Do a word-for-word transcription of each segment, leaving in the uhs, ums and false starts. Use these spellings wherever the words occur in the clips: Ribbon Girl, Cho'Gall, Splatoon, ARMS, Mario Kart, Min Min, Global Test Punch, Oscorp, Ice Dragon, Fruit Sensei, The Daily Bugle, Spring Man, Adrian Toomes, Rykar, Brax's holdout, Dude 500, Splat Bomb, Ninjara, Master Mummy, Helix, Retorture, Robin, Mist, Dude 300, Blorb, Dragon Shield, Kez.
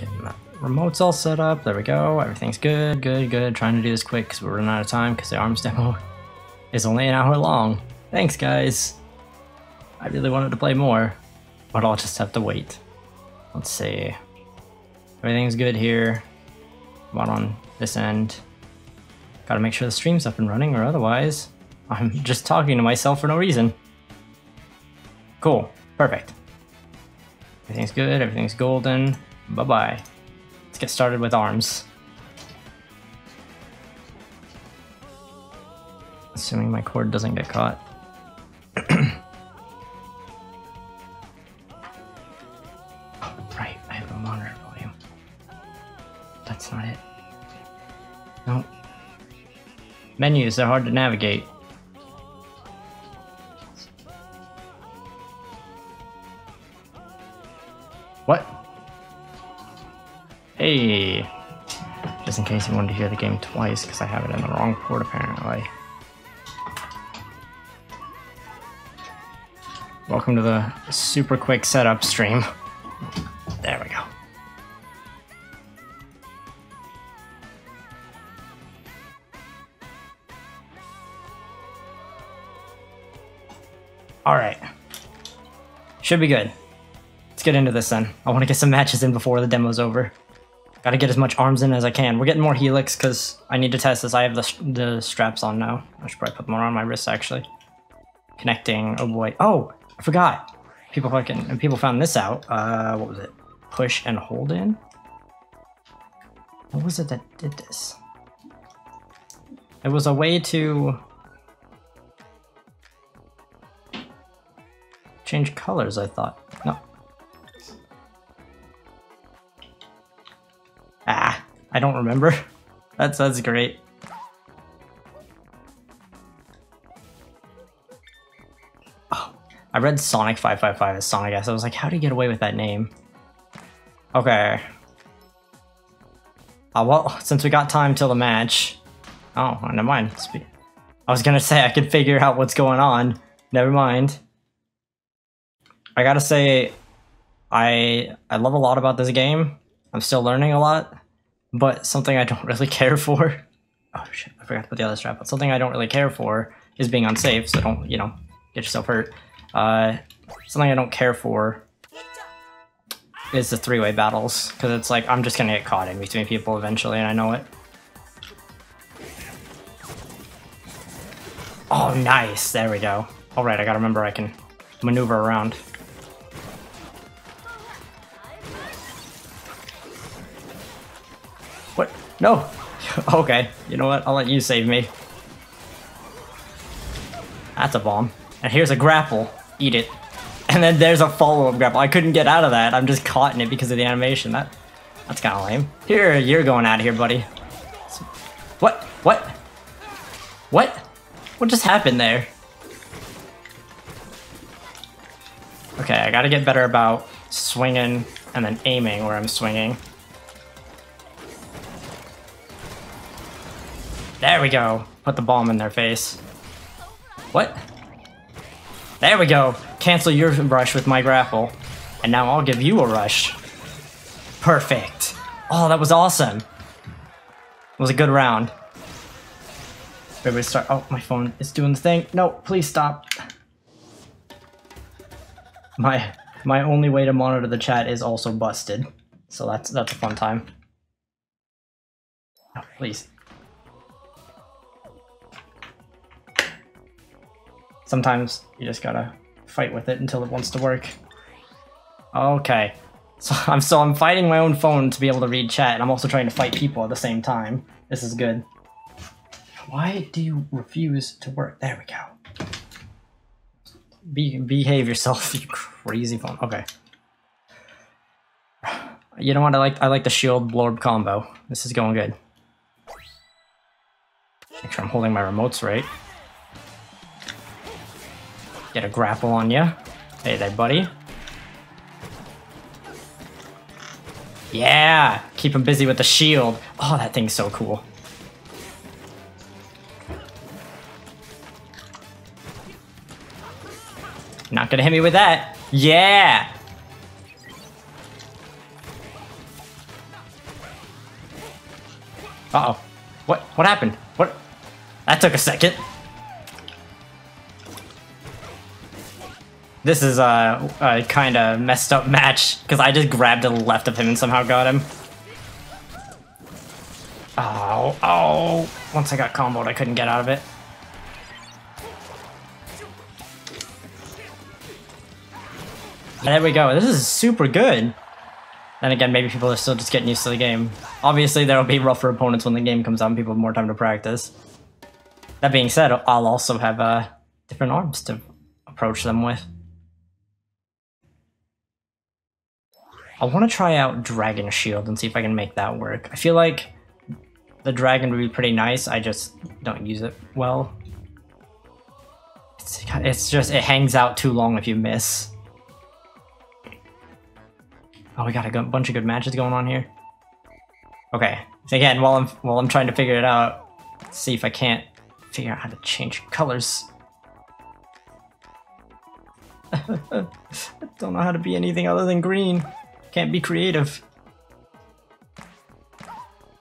Getting that remotes all set up. There we go. Everything's good, good, good. Trying to do this quick because we're running out of time because the ARMS demo is only an hour long. Thanks, guys. I really wanted to play more, but I'll just have to wait. Let's see. Everything's good here. About on this end. Gotta make sure the stream's up and running, or otherwise I'm just talking to myself for no reason. Cool. Perfect. Everything's good. Everything's golden. Bye-bye. Let's get started with ARMS. Assuming my cord doesn't get caught. Oh, right. I have a monitor volume. That's not it. Nope. Menus, they're hard to navigate. What? Hey! Just in case you wanted to hear the game twice, because I have it in the wrong port apparently. Welcome to the super quick setup stream. There we go. Alright. Should be good. Let's get into this then. I want to get some matches in before the demo's over. Gotta get as much ARMS in as I can. We're getting more Helix because I need to test this. I have the, the straps on now. I should probably put them on my wrists actually. Connecting, oh boy. Oh, I forgot. People fucking, and people found this out. Uh, what was it? Push and hold in? What was it that did this? It was a way to change colors, I thought. No. Ah, I don't remember. That's, that's great. Oh, I read Sonic five five five as Sonic S. I was like, how do you get away with that name? Okay. Uh, well, since we got time till the match. Oh, never mind. I was gonna say I could figure out what's going on. Never mind. I gotta say, I I love a lot about this game. I'm still learning a lot, but something I don't really care for. Oh shit! I forgot to put the other strap. But something I don't really care for is being unsafe. So don't, you know, get yourself hurt. Uh, something I don't care for is the three-way battles because it's like I'm just gonna get caught in between people eventually, and I know it. Oh, nice! There we go. All right, I gotta remember I can maneuver around. What? No! Okay, you know what? I'll let you save me. That's a bomb. And here's a grapple. Eat it. And then there's a follow-up grapple. I couldn't get out of that. I'm just caught in it because of the animation. That, that's kind of lame. Here, you're going out of here, buddy. What? What? What? What just happened there? Okay, I gotta get better about swinging and then aiming where I'm swinging. There we go. Put the bomb in their face. What? There we go. Cancel your rush with my grapple. And now I'll give you a rush. Perfect. Oh, that was awesome. It was a good round. Everybody start. Oh, my phone is doing the thing. No, please stop. My my only way to monitor the chat is also busted. So that's that's a fun time. Oh, please. Sometimes you just gotta fight with it until it wants to work. Okay, so I'm so I'm fighting my own phone to be able to read chat, and I'm also trying to fight people at the same time. This is good. Why do you refuse to work? There we go. Be behave yourself, you crazy phone. Okay. You know what? I like I like the shield blorb combo. This is going good. Make sure I'm holding my remotes right. Get a grapple on ya. Hey there, buddy. Yeah! Keep him busy with the shield. Oh, that thing's so cool. Not gonna hit me with that. Yeah! Uh oh. What? What happened? What? That took a second. This is a, a kind of messed up match, because I just grabbed to the left of him and somehow got him. Oh, oh. Once I got comboed, I couldn't get out of it. There we go. This is super good. And again, maybe people are still just getting used to the game. Obviously, there will be rougher opponents when the game comes out and people have more time to practice. That being said, I'll also have uh, different arms to approach them with. I want to try out Dragon Shield and see if I can make that work. I feel like the dragon would be pretty nice, I just don't use it well. It's, it's just, it hangs out too long if you miss. Oh, we got a bunch of good matches going on here. Okay, so again, while I'm, while I'm trying to figure it out, let's see if I can't figure out how to change colors. I don't know how to be anything other than green. Can't be creative.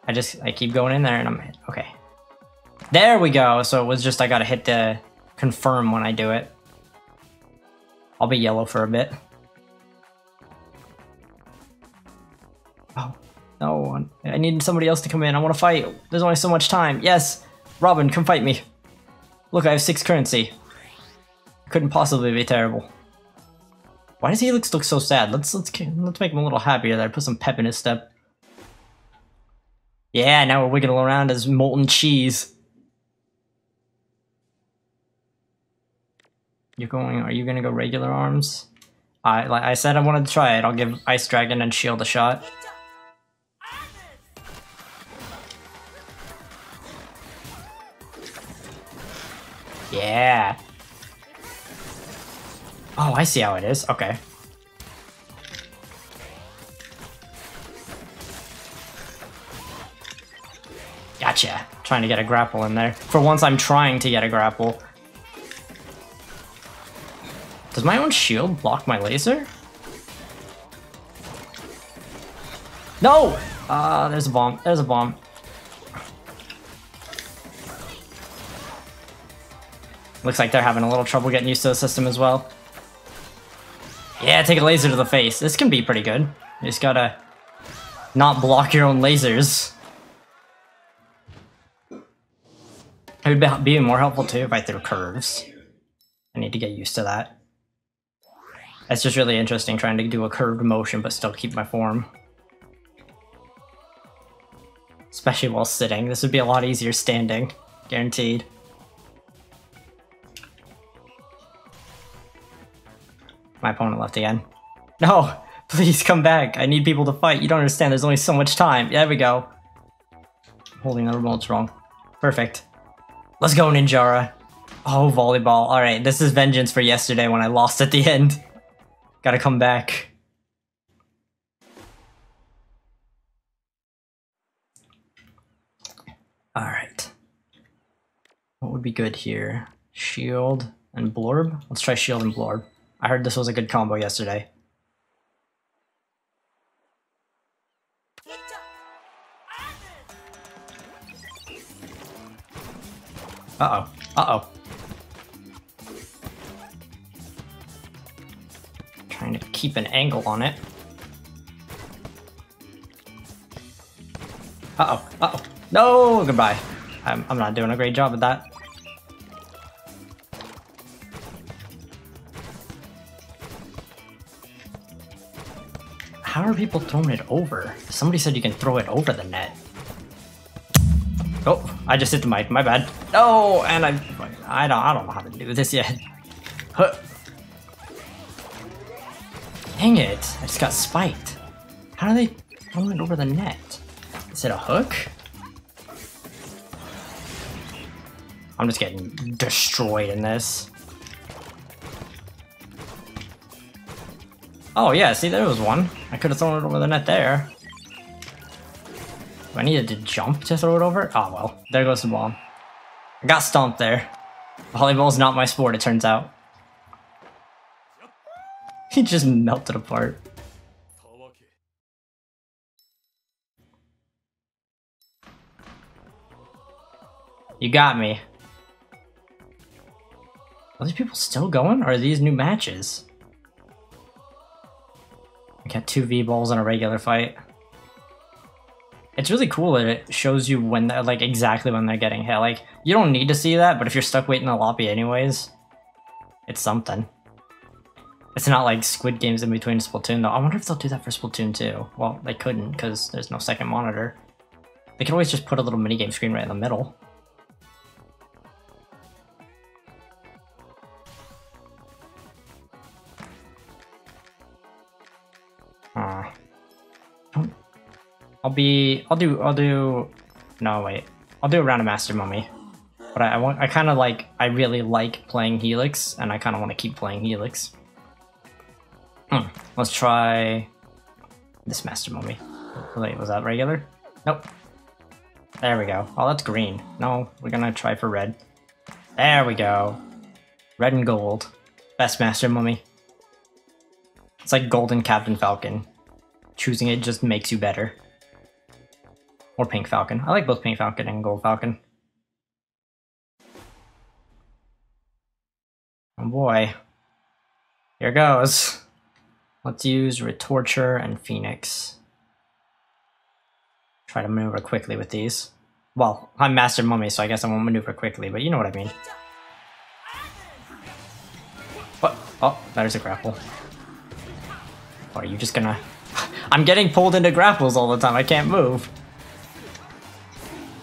I just, I keep going in there and I'm hit. Okay. There we go. So it was just, I gotta hit the confirm when I do it. I'll be yellow for a bit. Oh, no. I need somebody else to come in. I want to fight. There's only so much time. Yes. Robin, come fight me. Look, I have six currency. Couldn't possibly be terrible. Why does Helix look so sad? Let's, let's, let's make him a little happier there. Put some pep in his step. Yeah, now we're wiggling around as molten cheese. You're going, are you going to go regular arms? I, like I said, I wanted to try it. I'll give Ice Dragon and Shield a shot. Yeah. Oh, I see how it is. Okay. Gotcha. Trying to get a grapple in there. For once, I'm trying to get a grapple. Does my own shield block my laser? No! Ah, uh, there's a bomb. There's a bomb. Looks like they're having a little trouble getting used to the system as well. Yeah, take a laser to the face. This can be pretty good. You just gotta not block your own lasers. It would be more helpful too if I threw curves. I need to get used to that. That's just really interesting, trying to do a curved motion but still keep my form. Especially while sitting. This would be a lot easier standing. Guaranteed. My opponent left again. No! Please come back! I need people to fight! You don't understand, there's only so much time! There we go! I'm holding the remotes wrong. Perfect. Let's go, Ninjara. Oh, volleyball. All right, this is vengeance for yesterday when I lost at the end. Gotta come back. All right. What would be good here? Shield and Blorb? Let's try Shield and Blorb. I heard this was a good combo yesterday. Uh-oh. Uh-oh. Trying to keep an angle on it. Uh-oh. Uh-oh. No! Goodbye. I'm, I'm not doing a great job at that. How are people throwing it over? Somebody said you can throw it over the net. Oh, I just hit the mic. My bad. Oh, and I, I don't, I don't know how to do this yet. Huh. Dang it! I just got spiked. How do they throw it over the net? Is it a hook? I'm just getting destroyed in this. Oh yeah, see, there was one. I could have thrown it over the net there. I needed to jump to throw it over? Oh well, there goes the bomb. I got stomped there. Volleyball's not my sport, it turns out. He just melted apart. You got me. Are these people still going? Or are these new matches? I got two V-balls in a regular fight. It's really cool that it shows you when they're, like, exactly when they're getting hit. Like, you don't need to see that, but if you're stuck waiting in the lobby anyways, it's something. It's not like Squid Game's in between Splatoon, though. I wonder if they'll do that for Splatoon two. Well, they couldn't, because there's no second monitor. They could always just put a little minigame screen right in the middle. Huh. I'll be, I'll do, I'll do, no wait, I'll do a round of Master Mummy, but I, I want, I kind of like, I really like playing Helix, and I kind of want to keep playing Helix. Mm. Let's try this Master Mummy. Wait, was that regular? Nope. There we go. Oh, that's green. No, we're gonna try for red. There we go. Red and gold. Best Master Mummy. It's like Golden Captain Falcon. Choosing it just makes you better. Or Pink Falcon. I like both Pink Falcon and Gold Falcon. Oh boy. Here goes. Let's use Retorture and Phoenix. Try to maneuver quickly with these. Well, I'm Master Mummy, so I guess I won't maneuver quickly, but you know what I mean. What? Oh, there's a grapple. Or are you just gonna... I'm getting pulled into grapples all the time, I can't move.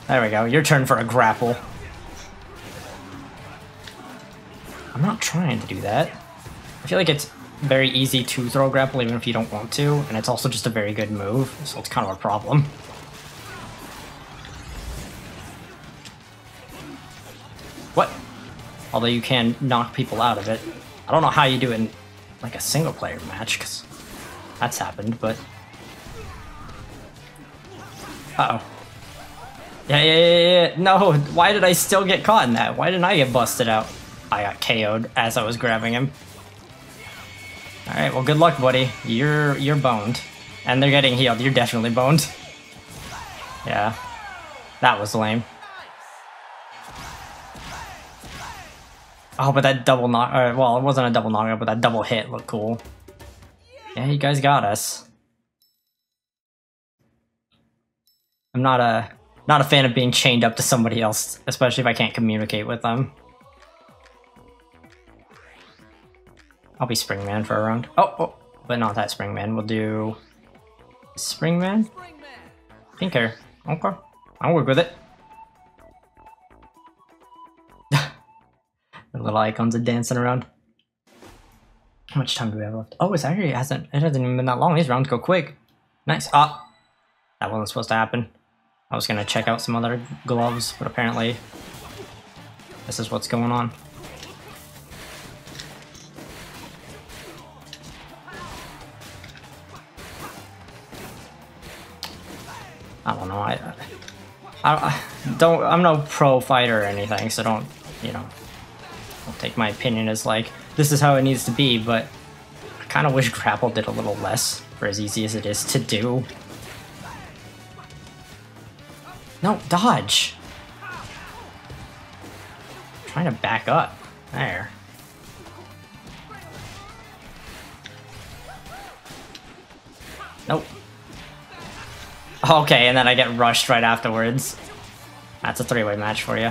There we go, your turn for a grapple. I'm not trying to do that. I feel like it's very easy to throw grapple even if you don't want to, and it's also just a very good move, so it's kind of a problem. What? Although you can knock people out of it. I don't know how you do it in like a single player match, because that's happened, but... Uh-oh. Yeah, yeah, yeah, yeah, no, why did I still get caught in that? Why didn't I get busted out? I got K O'd as I was grabbing him. Alright, well good luck, buddy. You're you're boned. And they're getting healed, you're definitely boned. Yeah. That was lame. Oh, but that double knock, or, well, it wasn't a double knockout, but that double hit looked cool. Yeah, you guys got us. I'm not a... Not a fan of being chained up to somebody else, especially if I can't communicate with them. I'll be Spring Man for a round. Oh, oh, but not that Spring Man. We'll do Spring Man? Pinker. Okay. I'll work with it. The little icons are dancing around. How much time do we have left? Oh, it's actually, it hasn't, it hasn't even been that long. These rounds go quick. Nice. Ah, oh, that wasn't supposed to happen. I was gonna check out some other gloves, but apparently this is what's going on. I don't know, I, I, I don't, I'm no pro fighter or anything, so don't, you know, don't take my opinion as like, this is how it needs to be, but I kinda wish Grapple did a little less for as easy as it is to do. No, dodge! I'm trying to back up. There. Nope. Okay, and then I get rushed right afterwards. That's a three-way match for you.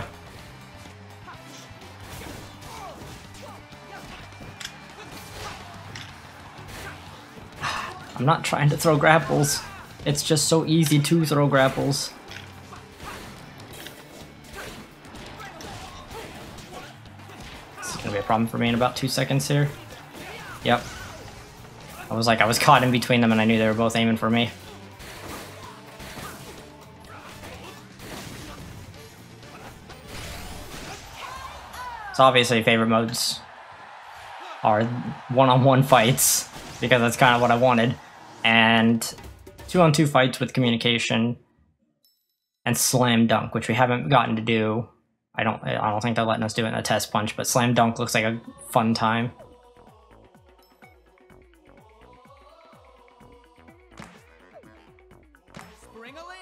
I'm not trying to throw grapples. It's just so easy to throw grapples. Gonna be a problem for me in about two seconds here. Yep. I was like, I was caught in between them and I knew they were both aiming for me. So obviously favorite modes are one-on-one fights because that's kind of what I wanted. And two-on-two fights with communication and slam dunk, which we haven't gotten to do. I don't I don't think they're letting us do it in a test punch, but slam dunk looks like a fun time.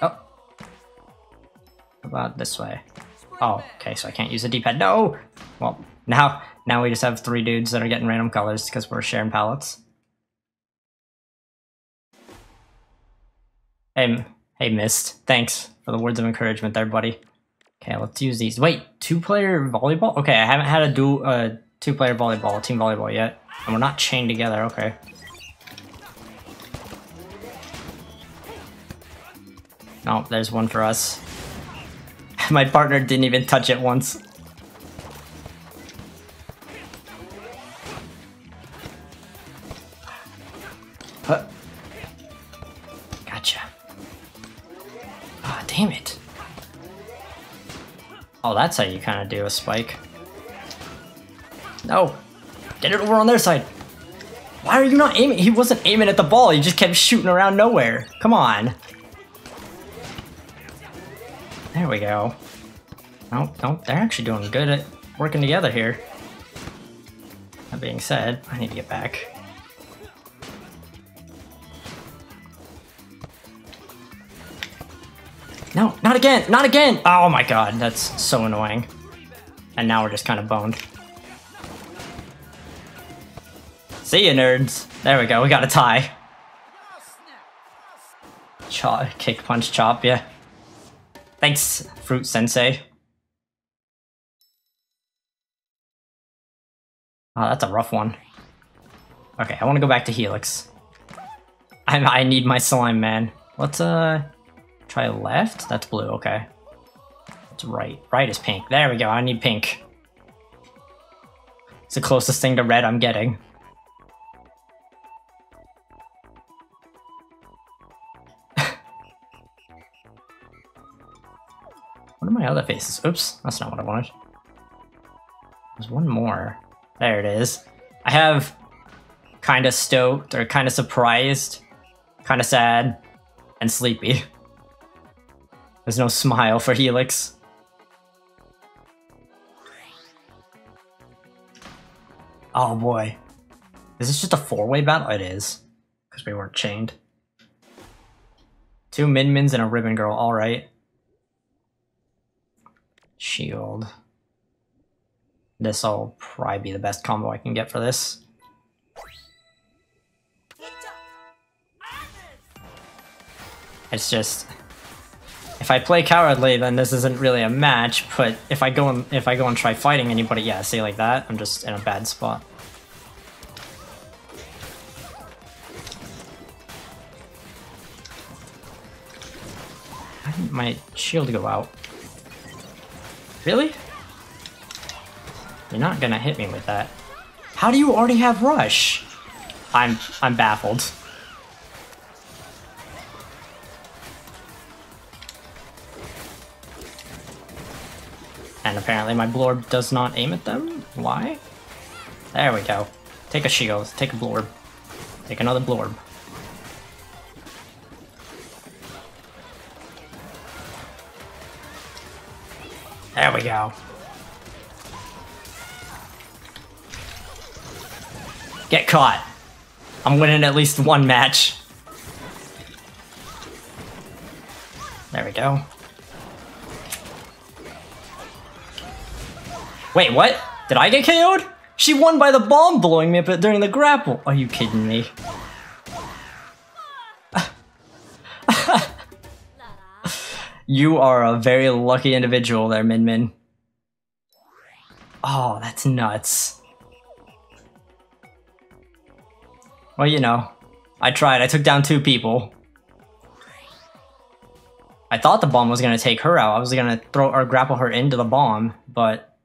Oh. How about this way? Oh, okay, so I can't use the D-pad. No! Well, now now we just have three dudes that are getting random colors because we're sharing palettes. Hey, hey, Mist. Thanks for the words of encouragement there, buddy. Okay, let's use these. Wait, two-player volleyball? Okay, I haven't had a dual, uh, two-player volleyball, team volleyball yet. And we're not chained together, okay. Oh, there's one for us. My partner didn't even touch it once. Huh. Gotcha. Ah, oh, damn it. Oh, that's how you kind of do a spike. No. Get it over on their side. Why are you not aiming? He wasn't aiming at the ball. He just kept shooting around nowhere. Come on. There we go. No, no, they're actually doing good at working together here. That being said, I need to get back. No, not again, not again! Oh my god, that's so annoying. And now we're just kind of boned. See ya, nerds! There we go, we got a tie. Chop, kick, punch, chop, yeah. Thanks, Fruit Sensei. Oh, that's a rough one. Okay, I want to go back to Helix. I I need my slime, man. Let's uh try left. That's blue. Okay, that's right. Right is pink. There we go. I need pink. It's the closest thing to red I'm getting. What are my other faces? Oops, that's not what I wanted. There's one more. There it is. I have kind of stoked, or kind of surprised, kind of sad, and sleepy. There's no smile for Helix. Oh boy. Is this just a four-way battle? It is. Because we weren't chained. Two Min Mins and a Ribbon Girl, alright. Shield. This'll probably be the best combo I can get for this. It's just, if I play cowardly, then this isn't really a match. But if I go and if I go and try fighting anybody, yeah, say like that, I'm just in a bad spot. I need my shield to go out. Really? You're not gonna hit me with that. How do you already have rush? I'm I'm baffled. And apparently my Blorb does not aim at them? Why? There we go. Take a shield, take a Blorb. Take another Blorb. There we go. Get caught. I'm winning at least one match. There we go. Wait, what? Did I get K O'd? She won by the bomb blowing me up during the grapple. Are you kidding me? You are a very lucky individual there, Min Min. Oh, that's nuts. Well, you know, I tried. I took down two people. I thought the bomb was going to take her out. I was going to throw or grapple her into the bomb, but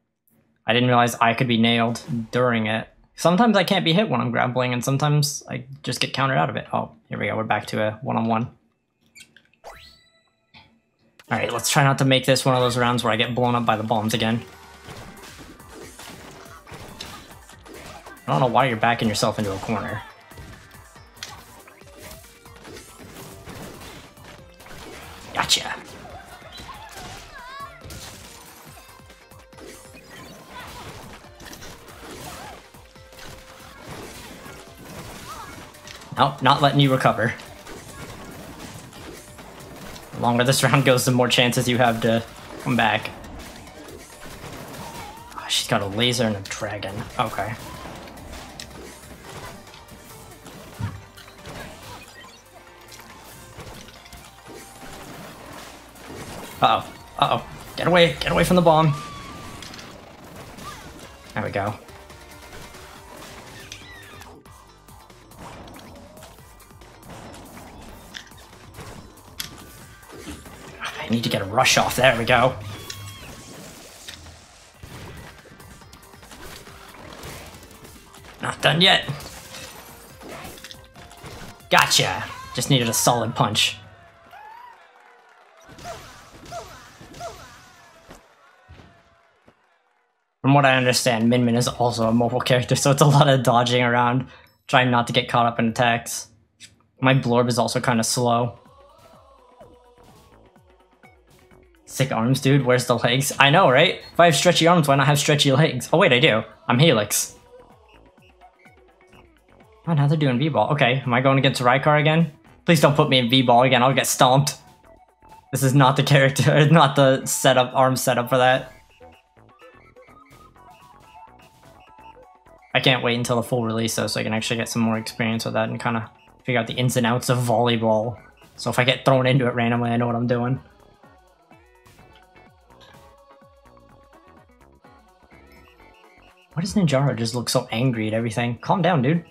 I didn't realize I could be nailed during it. Sometimes I can't be hit when I'm grappling, and sometimes I just get countered out of it. Oh, here we go. We're back to a one-on-one. Alright, let's try not to make this one of those rounds where I get blown up by the bombs again. I don't know why you're backing yourself into a corner. Gotcha. Nope, not letting you recover. The longer this round goes, the more chances you have to come back. got a laser and a dragon. Okay. Uh-oh. Uh-oh. Get away. Get away from the bomb. There we go. I need to get a rush off. There we go. Not done yet. Gotcha. Just needed a solid punch. From what I understand, Min Min is also a mobile character, so it's a lot of dodging around, trying not to get caught up in attacks. My Blorb is also kind of slow. Sick arms, dude. Where's the legs? I know, right? If I have stretchy arms, why not have stretchy legs? Oh wait, I do. I'm Helix. Oh, now they're doing V-Ball. Okay, am I going against Rykar again? Please don't put me in V-Ball again, I'll get stomped. This is not the character, not the setup, arm setup for that. I can't wait until the full release though, so I can actually get some more experience with that and kind of figure out the ins and outs of volleyball. So if I get thrown into it randomly, I know what I'm doing. Why does Ninjara just look so angry at everything? Calm down, dude.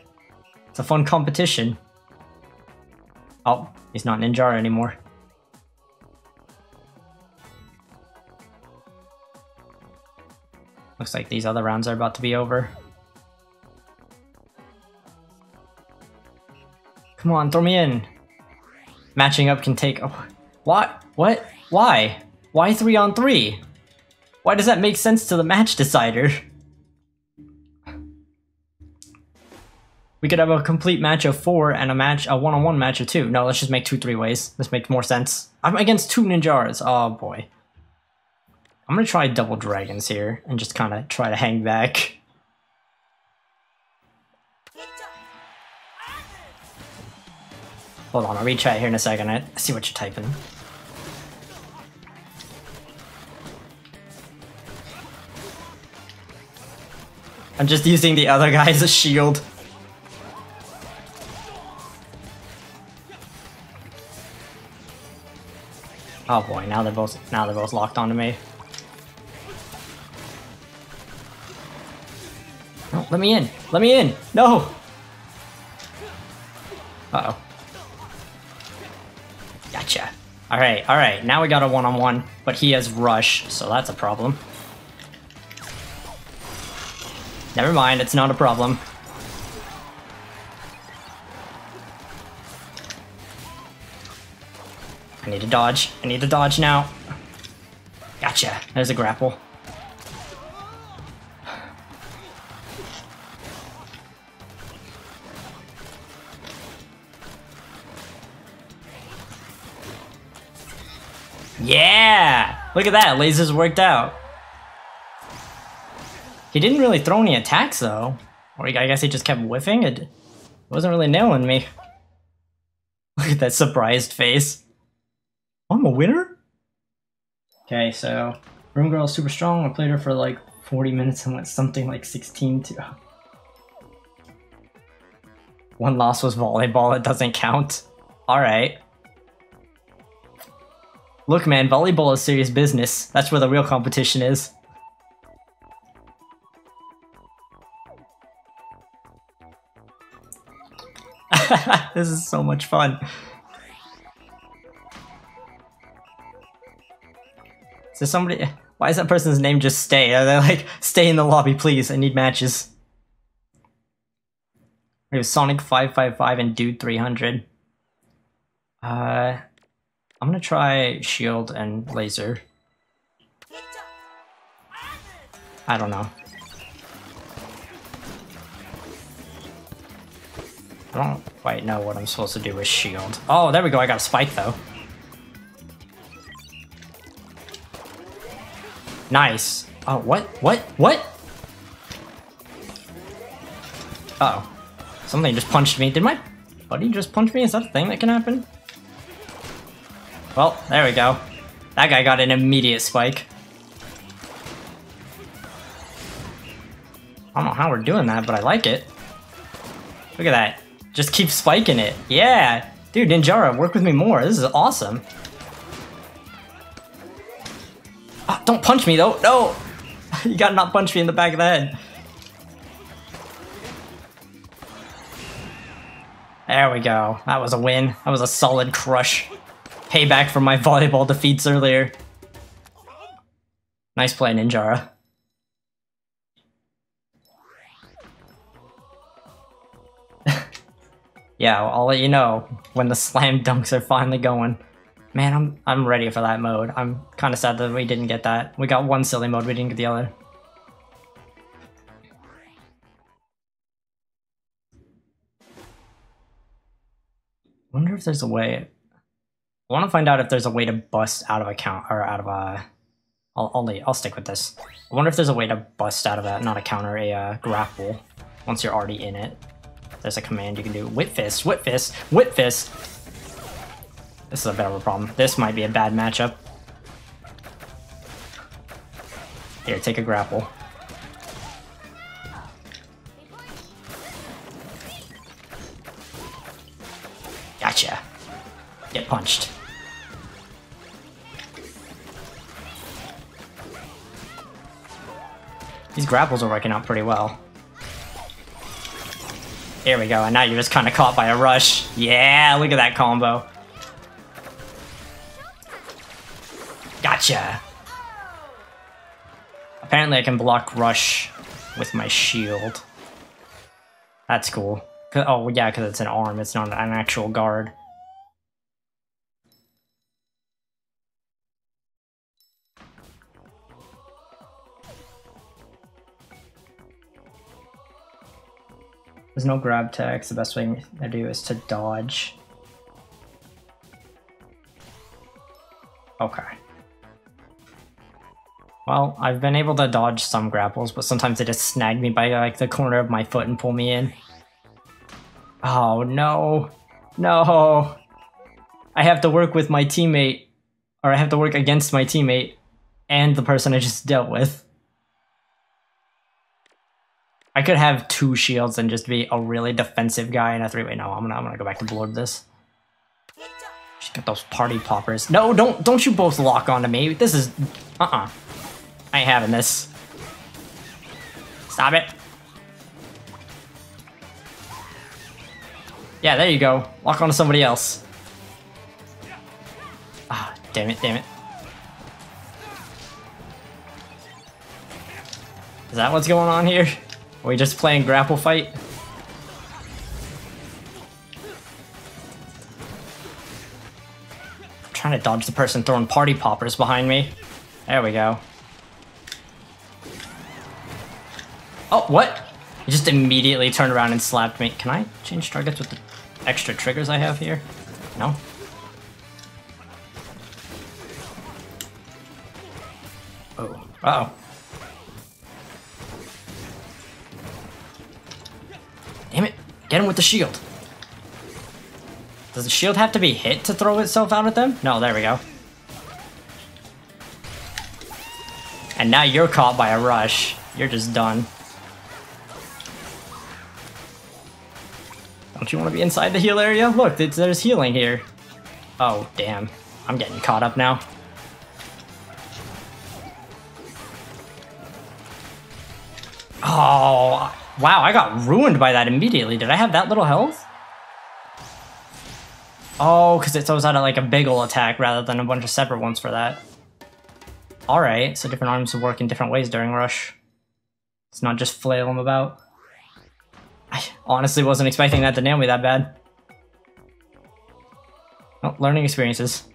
It's a fun competition. Oh, he's not Ninjara anymore. Looks like these other rounds are about to be over. Come on, throw me in. Matching up can take... Oh, what? What? Why? Why three on three? Why does that make sense to the match decider? We could have a complete match of four and a match, a one-on-one match of two. No, let's just make two three-ways. This makes more sense. I'm against two Ninjaras. Oh, boy. I'm going to try double dragons here and just kind of try to hang back. Hold on, I'll retry it here in a second. I see what you're typing. I'm just using the other guy as a shield. Oh boy, now they're both now they're both locked onto me. No, let me in! Let me in! No! Uh oh. Gotcha. Alright, alright, now we got a one-on-one, but he has rush, so that's a problem. Never mind, it's not a problem. I need to dodge. I need to dodge now. Gotcha. There's a grapple. Yeah! Look at that, lasers worked out. He didn't really throw any attacks though. Or I guess he just kept whiffing. It wasn't really nailing me. Look at that surprised face. I'm a winner? Okay, so Room Girl is super strong. I played her for like forty minutes and went something like sixteen to... One loss was volleyball, it doesn't count. Alright. Look man, volleyball is serious business. That's where the real competition is. This is so much fun. So somebody, why is that person's name just Stay? Are they like, stay in the lobby please, I need matches. It was Sonic five five five and Dude three hundred. Uh, I'm gonna try shield and laser. I don't know. I don't quite know what I'm supposed to do with shield. Oh, there we go, I got a spike though. Nice. Oh, what? What? What? Uh oh. Something just punched me. Did my buddy just punch me? Is that a thing that can happen? Well, there we go. That guy got an immediate spike. I don't know how we're doing that, but I like it. Look at that. Just keep spiking it. Yeah! Dude, Ninjara, work with me more. This is awesome. Ah, don't punch me, though. No! You gotta not punch me in the back of the head. There we go. That was a win. That was a solid crush. Payback for my volleyball defeats earlier. Nice play, Ninjara. Yeah, I'll let you know when the slam dunks are finally going. Man, I'm I'm ready for that mode. I'm kind of sad that we didn't get that. We got one silly mode, we didn't get the other. Wonder if there's a way. I want to find out if there's a way to bust out of account or out of a. I'll only I'll stick with this. I wonder if there's a way to bust out of a not a counter a uh, grapple once you're already in it. There's a command you can do. Whip fist, whip fist, whip fist. This is a bit of a problem. This might be a bad matchup. Here, take a grapple. Gotcha. Get punched. These grapples are working out pretty well. There we go, and now you're just kind of caught by a rush. Yeah, look at that combo. Gotcha. Apparently I can block rush with my shield. That's cool. Oh yeah, because it's an arm, it's not an actual guard. There's no grab tech, the best thing I do is to dodge. Okay. Well, I've been able to dodge some grapples, but sometimes they just snag me by like the corner of my foot and pull me in. Oh no, no. I have to work with my teammate, or I have to work against my teammate and the person I just dealt with. I could have two shields and just be a really defensive guy in a three-way. No, I'm gonna I'm gonna go back to Blorb this. She's got those party poppers. No, don't don't you both lock onto me. This is uh-uh. I ain't having this. Stop it. Yeah, there you go. Lock onto somebody else. Ah, damn it, damn it. Is that what's going on here? Are we just playing grapple fight? I'm trying to dodge the person throwing party poppers behind me. There we go. Oh, what? He just immediately turned around and slapped me. Can I change targets with the extra triggers I have here? No? Oh. Uh-oh. Damn it! Get him with the shield! Does the shield have to be hit to throw itself out at them? No, there we go. And now you're caught by a rush. You're just done. Don't you want to be inside the heal area? Look, there's healing here. Oh, damn. I'm getting caught up now. Oh... Wow, I got ruined by that immediately. Did I have that little health? Oh, because it throws out like a big ol' attack rather than a bunch of separate ones for that. Alright, so different arms work in different ways during rush. It's not just flail them about. I honestly wasn't expecting that to nail me that bad. Oh, learning experiences.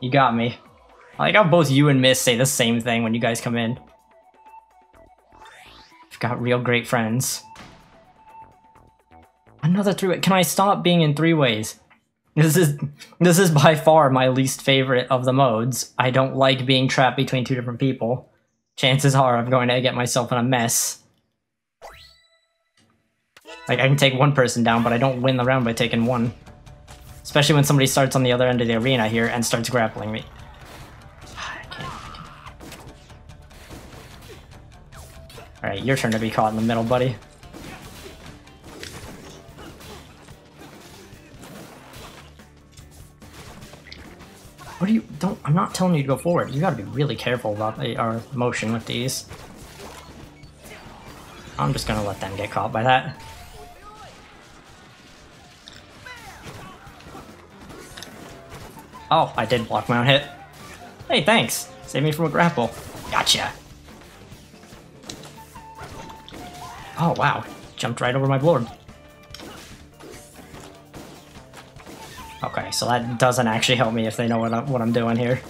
You got me. I like how both you and Mist say the same thing when you guys come in. You've got real great friends. Another three-way. Can I stop being in three ways? This is this is by far my least favorite of the modes. I don't like being trapped between two different people. Chances are I'm going to get myself in a mess. Like, I can take one person down, but I don't win the round by taking one. Especially when somebody starts on the other end of the arena here and starts grappling me. Alright, your turn to be caught in the middle, buddy. What do you... Don't... I'm not telling you to go forward. You gotta be really careful about the, our motion with these. I'm just gonna let them get caught by that. Oh, I did block my own hit. Hey, thanks! Save me from a grapple. Gotcha! Oh, wow. Jumped right over my Blorb. Okay, so that doesn't actually help me if they know what I'm, what I'm doing here.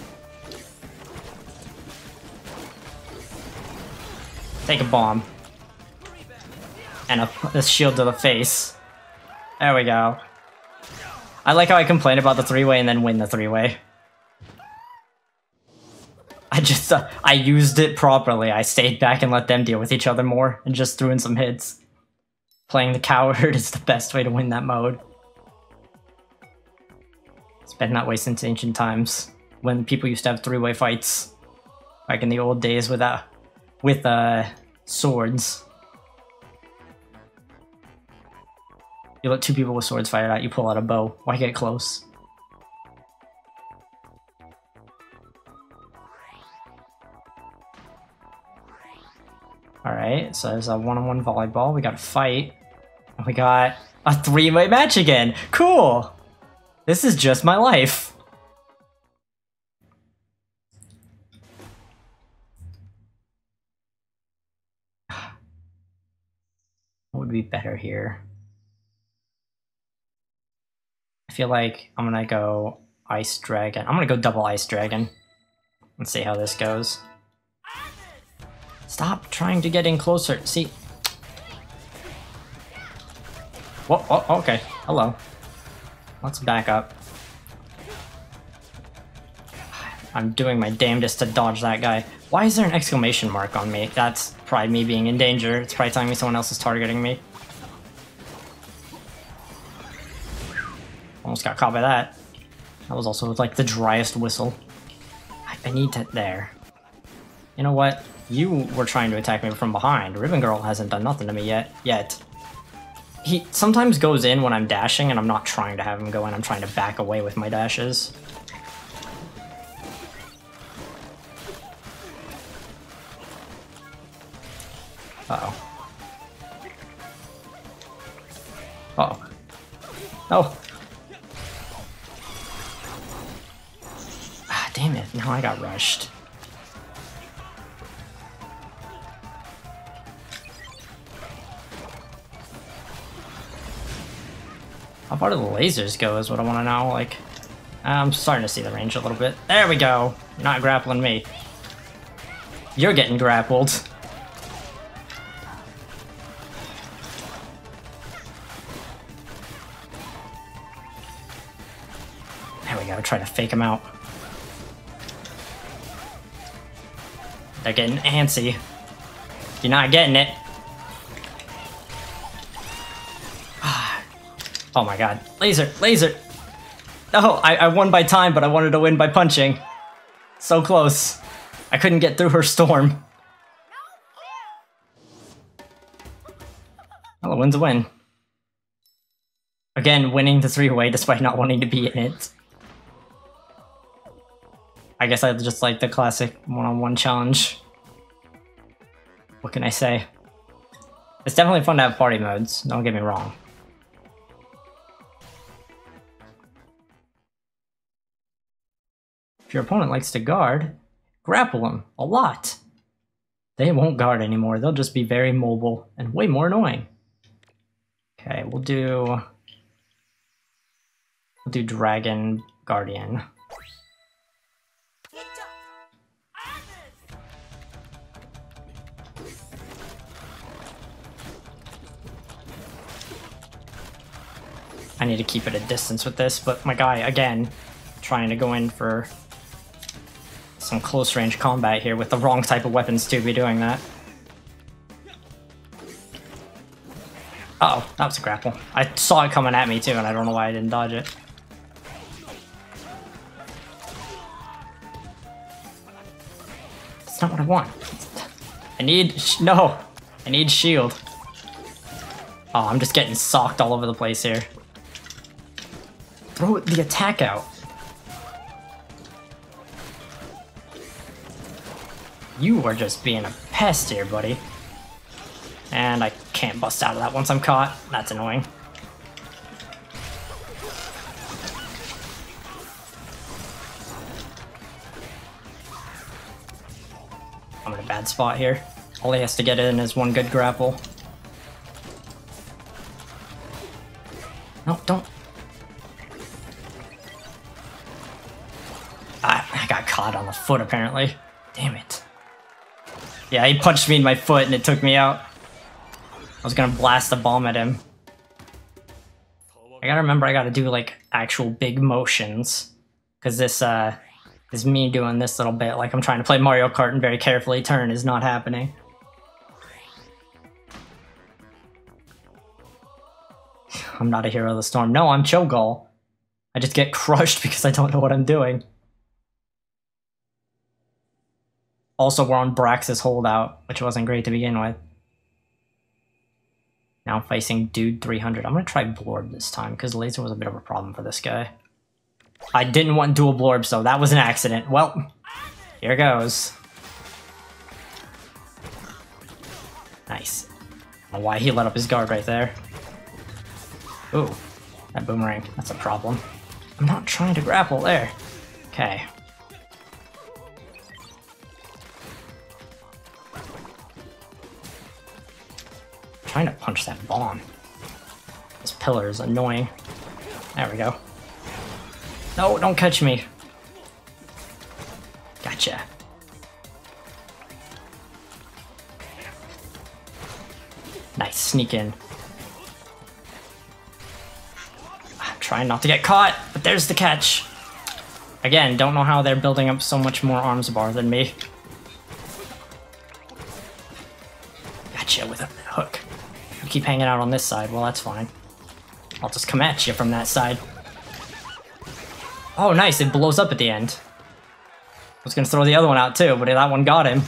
Take a bomb. And a, a shield to the face. There we go. I like how I complain about the three-way and then win the three-way. I just, uh, I used it properly. I stayed back and let them deal with each other more and just threw in some hits. Playing the coward is the best way to win that mode. It's been that way since ancient times, when people used to have three-way fights, like in the old days with uh, with uh, swords. You let two people with swords fight it out, you pull out a bow. Why get close? Alright, so there's a one-on-one volleyball, we got a fight, and we got a three-way match again! Cool! This is just my life. What would be better here? I feel like I'm gonna go Ice Dragon. I'm gonna go double Ice Dragon. Let's see how this goes. Stop trying to get in closer. See. Whoa, oh, okay. Hello. Let's back up. I'm doing my damnedest to dodge that guy. Why is there an exclamation mark on me? That's probably me being in danger. It's probably telling me someone else is targeting me. Almost got caught by that. That was also like the driest whistle. I need to... There. You know what? You were trying to attack me from behind. Ribbon Girl hasn't done nothing to me yet. Yet. He sometimes goes in when I'm dashing, and I'm not trying to have him go in. I'm trying to back away with my dashes. Uh-oh. Uh-oh. Oh. Ah, damn it. Now I got rushed. How far do the lasers go is what I want to know, like... I'm starting to see the range a little bit. There we go! You're not grappling me. You're getting grappled. There we go, try to fake him out. They're getting antsy. You're not getting it. Oh my god. Laser! Laser! Oh, I, I won by time, but I wanted to win by punching. So close. I couldn't get through her storm. Well, a win's a win. Again, winning the three-way despite not wanting to be in it. I guess I just like the classic one-on-one challenge. What can I say? It's definitely fun to have party modes, don't get me wrong. If your opponent likes to guard, grapple them a lot. They won't guard anymore, they'll just be very mobile and way more annoying. Okay, we'll do... We'll do Dragon Guardian. I need to keep it at distance with this, but my guy, again, trying to go in for... some close range combat here with the wrong type of weapons to be doing that. Uh oh, that was a grapple. I saw it coming at me too, and I don't know why I didn't dodge it. That's not what I want. I need... no! I need shield. Oh, I'm just getting socked all over the place here. Throw the attack out. You are just being a pest here, buddy. And I can't bust out of that once I'm caught. That's annoying. I'm in a bad spot here. All he has to get in is one good grapple. No, don't. I, I got caught on the foot, apparently. Damn it. Yeah, he punched me in my foot and it took me out. I was gonna blast a bomb at him. I gotta remember I gotta do, like, actual big motions. Because this, uh... is me doing this little bit, like I'm trying to play Mario Kart and very carefully turn is not happening. I'm not a hero of the storm. No, I'm Cho'Gall. I just get crushed because I don't know what I'm doing. Also, we're on Brax's holdout, which wasn't great to begin with. Now I'm facing Dude three hundred. I'm gonna try Blorb this time, because laser was a bit of a problem for this guy. I didn't want dual Blorb, so that was an accident. Well, here goes. Nice. I don't know why he let up his guard right there. Ooh, that boomerang. That's a problem. I'm not trying to grapple there. Okay. I'm trying to punch that bomb. This pillar is annoying. There we go. No, don't catch me. Gotcha. Nice, sneak in. I'm trying not to get caught, but there's the catch. Again, don't know how they're building up so much more arms bar than me. Gotcha with a hook. You keep hanging out on this side, well that's fine. I'll just come at you from that side. Oh, nice, it blows up at the end. I was gonna throw the other one out too, but that one got him.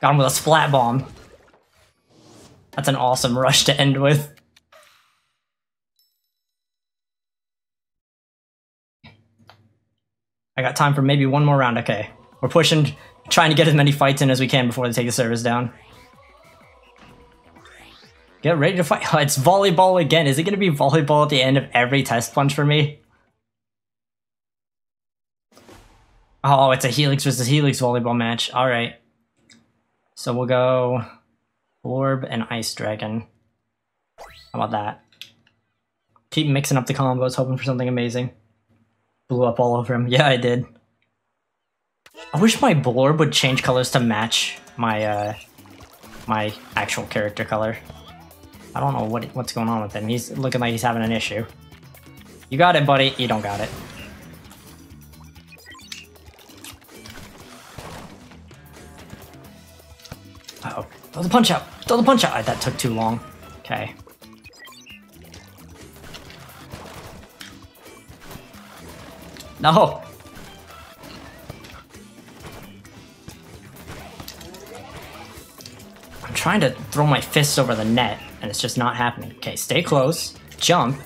Got him with a Splat Bomb. That's an awesome rush to end with. I got time for maybe one more round, okay. We're pushing, trying to get as many fights in as we can before they take the servers down. Get ready to fight. Oh, it's volleyball again. Is it going to be volleyball at the end of every test punch for me? Oh, it's a Helix versus Helix volleyball match. All right. So we'll go Blorb and Ice Dragon. How about that? Keep mixing up the combos, hoping for something amazing. Blew up all over him. Yeah, I did. I wish my Blorb would change colors to match my, uh, my actual character color. I don't know what what's going on with him. He's looking like he's having an issue. You got it, buddy. You don't got it. Uh-oh. Throw the punch out. Throw the punch out. Oh, that took too long. Okay. No. I'm trying to throw my fists over the net. And it's just not happening. Okay, stay close. Jump.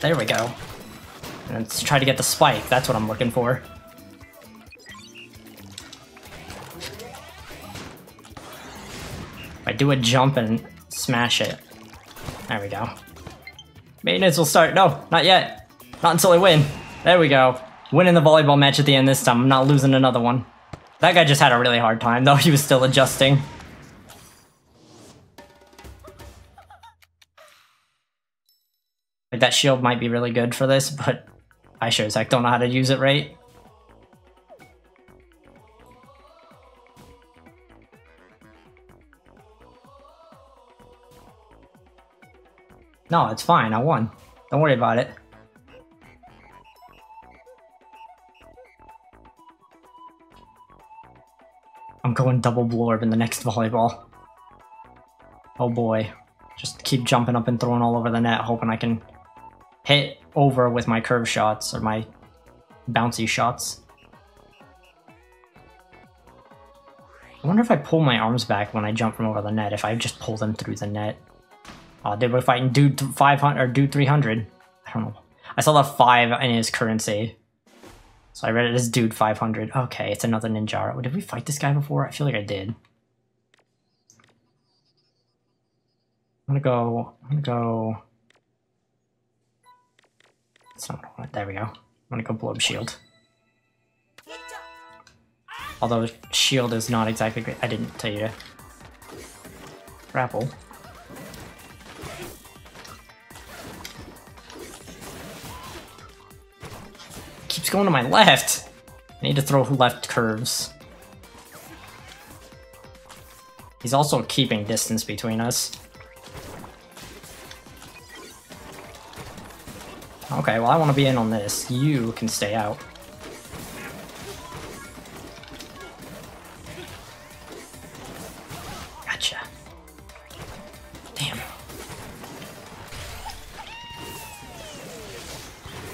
There we go. And let's try to get the spike. That's what I'm looking for. If I do a jump and smash it. There we go. Maintenance will start. No, not yet. Not until I win. There we go. Winning the volleyball match at the end this time. I'm not losing another one. That guy just had a really hard time, though. He was still adjusting. Like, that shield might be really good for this, but I sure as heck don't know how to use it right. No, it's fine. I won. Don't worry about it. I'm going double Blorb in the next volleyball. Oh boy. Just keep jumping up and throwing all over the net, hoping I can hit over with my curve shots or my bouncy shots. I wonder if I pull my arms back when I jump from over the net, if I just pull them through the net. Oh, dude, we're fighting Dude five hundred, or Dude three hundred. I don't know. I saw the five in his currency. So I read it as Dude five hundred. Okay, it's another Ninjara. Did we fight this guy before? I feel like I did. I'm gonna go, I'm gonna go... That's not what I want. There we go. I'm gonna go Blorb Shield. Although Shield is not exactly great. I didn't tell you to grapple. Keeps going to my left! I need to throw left curves. He's also keeping distance between us. Okay, well I want to be in on this. You can stay out. Gotcha. Damn.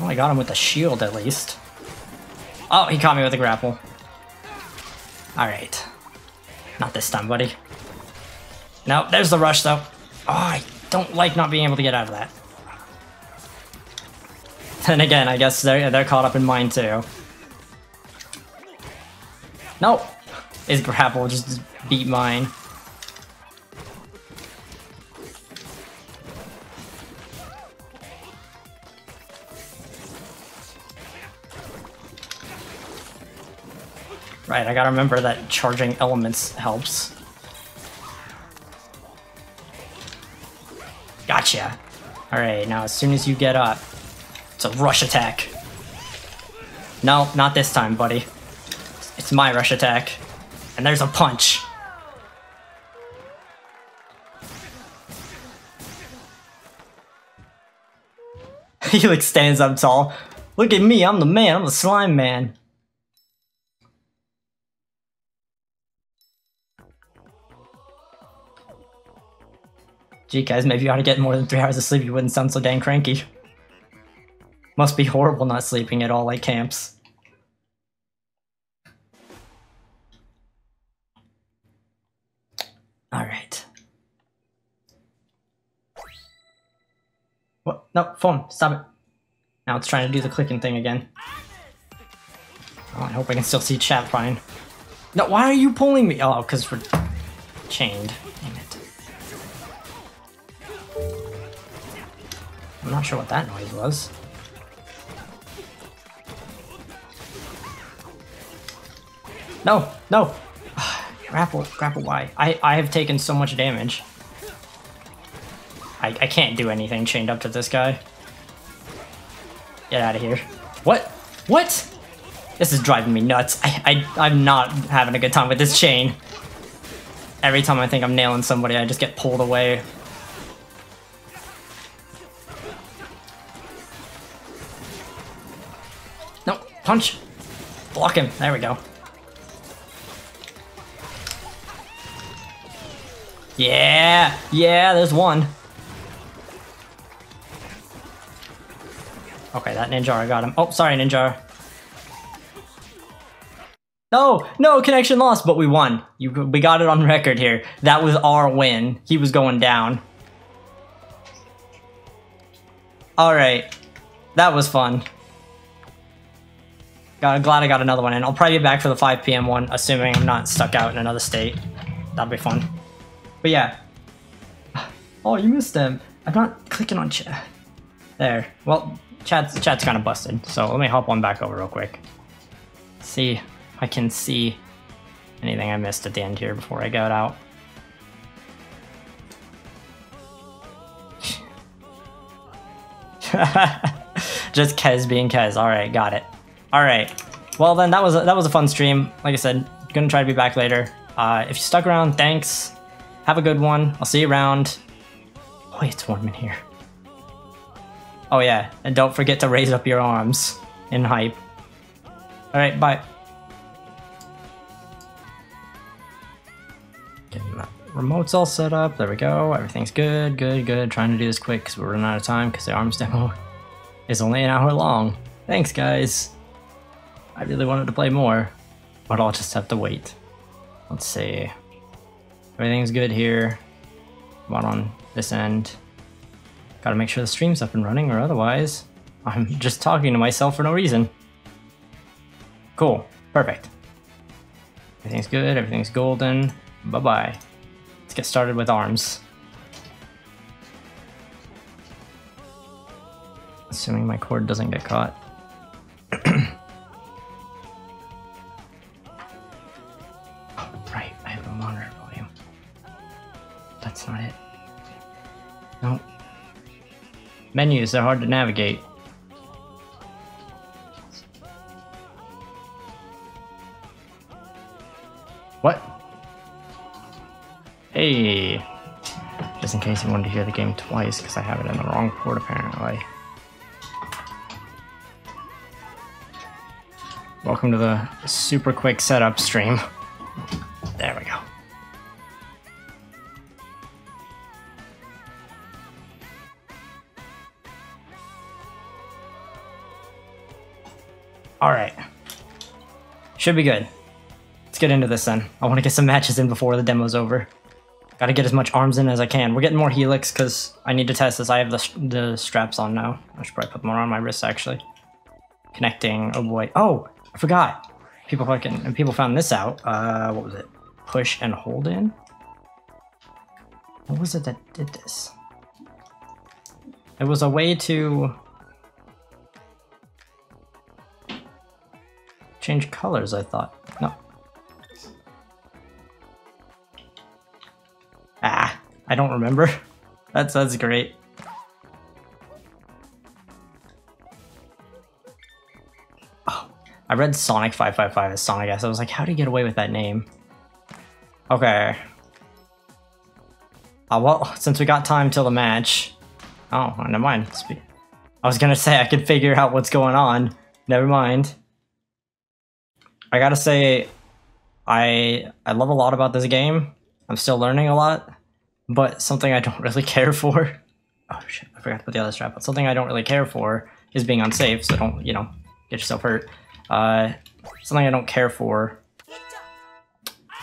Well, I got him with the shield at least. Oh, he caught me with a grapple. Alright. Not this time, buddy. No, there's the rush though. Oh, I don't like not being able to get out of that. And again, I guess they're, they're caught up in mine too. Nope! His grapple just beat mine. Right, I gotta remember that charging elements helps. Gotcha! Alright, now as soon as you get up, a rush attack. No, not this time, buddy. It's my rush attack. And there's a punch. Helix stands up tall. Look at me, I'm the man, I'm the slime man. Gee, guys, maybe you ought to get more than three hours of sleep, you wouldn't sound so dang cranky. Must be horrible not sleeping at all at camps. Alright. What? No, phone, stop it. Now it's trying to do the clicking thing again. Oh, I hope I can still see chat fine. No, why are you pulling me? Oh, because we're chained. Damn it. I'm not sure what that noise was. No, no! grapple, grapple, why? I, I have taken so much damage. I, I can't do anything chained up to this guy. Get out of here. What? What? This is driving me nuts. I, I, I'm not having a good time with this chain. Every time I think I'm nailing somebody, I just get pulled away. No, punch! Block him, there we go. Yeah! Yeah, there's one! Okay, that Ninjara got him. Oh, sorry, Ninjara. No! No, connection lost, but we won. You, we got it on record here. That was our win. He was going down. Alright. That was fun. God, I'm glad I got another one in. I'll probably be back for the five p m one, assuming I'm not stuck out in another state. That'll be fun. But yeah. Oh, you missed them. I'm not clicking on chat. There. Well, chat's, chat's kind of busted. So let me hop on back over real quick. See if I can see anything I missed at the end here before I got out. Just Kez being Kez. All right, got it. All right. Well, then that was a, that was a fun stream. Like I said, gonna try to be back later. Uh, if you stuck around, thanks. Have a good one. I'll see you around. Oh, it's warm in here. Oh yeah, and don't forget to raise up your arms in hype. Alright, bye. Getting that remote's all set up. There we go. Everything's good, good, good. Trying to do this quick because we're running out of time because the ARMS demo is only an hour long. Thanks, guys. I really wanted to play more, but I'll just have to wait. Let's see. Everything's good here. One on this end. Gotta make sure the stream's up and running, or otherwise I'm just talking to myself for no reason. Cool. Perfect. Everything's good. Everything's golden. Bye-bye. Let's get started with ARMS. Assuming my cord doesn't get caught. Right, I have a monitor volume. That's not it. Nope. Menus, they're hard to navigate. What? Hey! Just in case you wanted to hear the game twice, because I have it in the wrong port apparently. Welcome to the super quick setup stream. There we go. Alright. Should be good. Let's get into this then. I want to get some matches in before the demo's over. Gotta get as much ARMS in as I can. We're getting more Helix because I need to test this. I have the, the straps on now. I should probably put them on my wrists actually. Connecting, oh boy. Oh, I forgot. People fucking, and people found this out. Uh, what was it? Push and hold in? What was it that did this? It was a way to change colors, I thought. No. Ah, I don't remember. That's that's great. Oh, I read Sonic five five five as Sonic S. I was like, how do you get away with that name? Okay. Uh, well, since we got time till the match. Oh, never mind. I was gonna say I could figure out what's going on. Never mind. I gotta say, I I love a lot about this game. I'm still learning a lot, but something I don't really care for. Oh shit, I forgot to put the other strap on. Something I don't really care for is being unsafe, so don't, you know, get yourself hurt. Uh, something I don't care for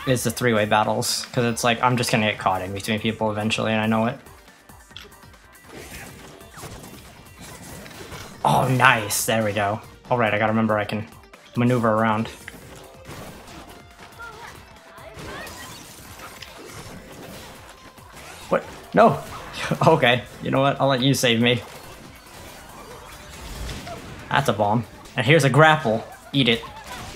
is the three-way battles, because it's like, I'm just gonna get caught in between people eventually, and I know it. Oh, nice, there we go. Alright, I gotta remember I can maneuver around. What? No! Okay, you know what? I'll let you save me. That's a bomb. And here's a grapple. Eat it.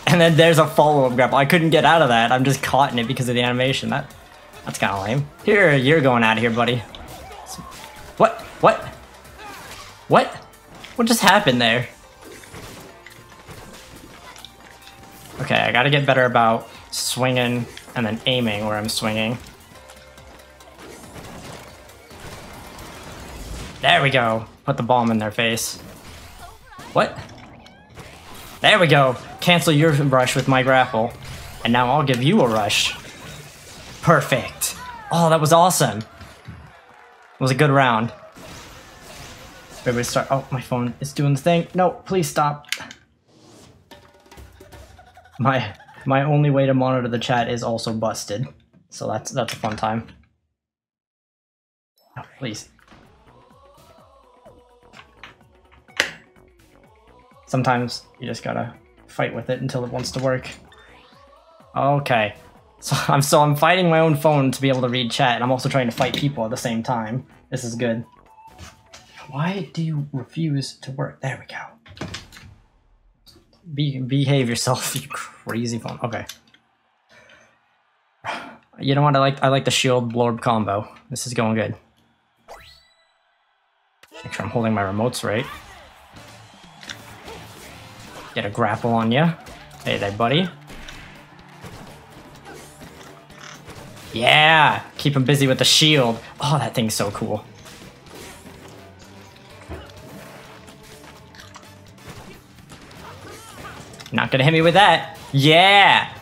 And then there's a follow-up grapple. I couldn't get out of that. I'm just caught in it because of the animation. That, that's kind of lame. Here, you're going out of here, buddy. What? What? What? What just happened there? Okay, I gotta get better about swinging and then aiming where I'm swinging. There we go. Put the bomb in their face. What? There we go. Cancel your rush with my grapple. And now I'll give you a rush. Perfect. Oh, that was awesome. It was a good round. Everybody start. Oh, my phone is doing the thing. No, please stop. My my only way to monitor the chat is also busted. So that's that's a fun time. Oh, please. Sometimes you just gotta fight with it until it wants to work. Okay, so I'm so I'm fighting my own phone to be able to read chat, and I'm also trying to fight people at the same time. This is good. Why do you refuse to work? There we go. Be behave yourself, you crazy phone. Okay. You know what? I like I like the shield blorb combo. This is going good. Make sure I'm holding my remotes right. Get a grapple on ya. Hey there, buddy. Yeah! Keep him busy with the shield. Oh, that thing's so cool. Not gonna hit me with that. Yeah!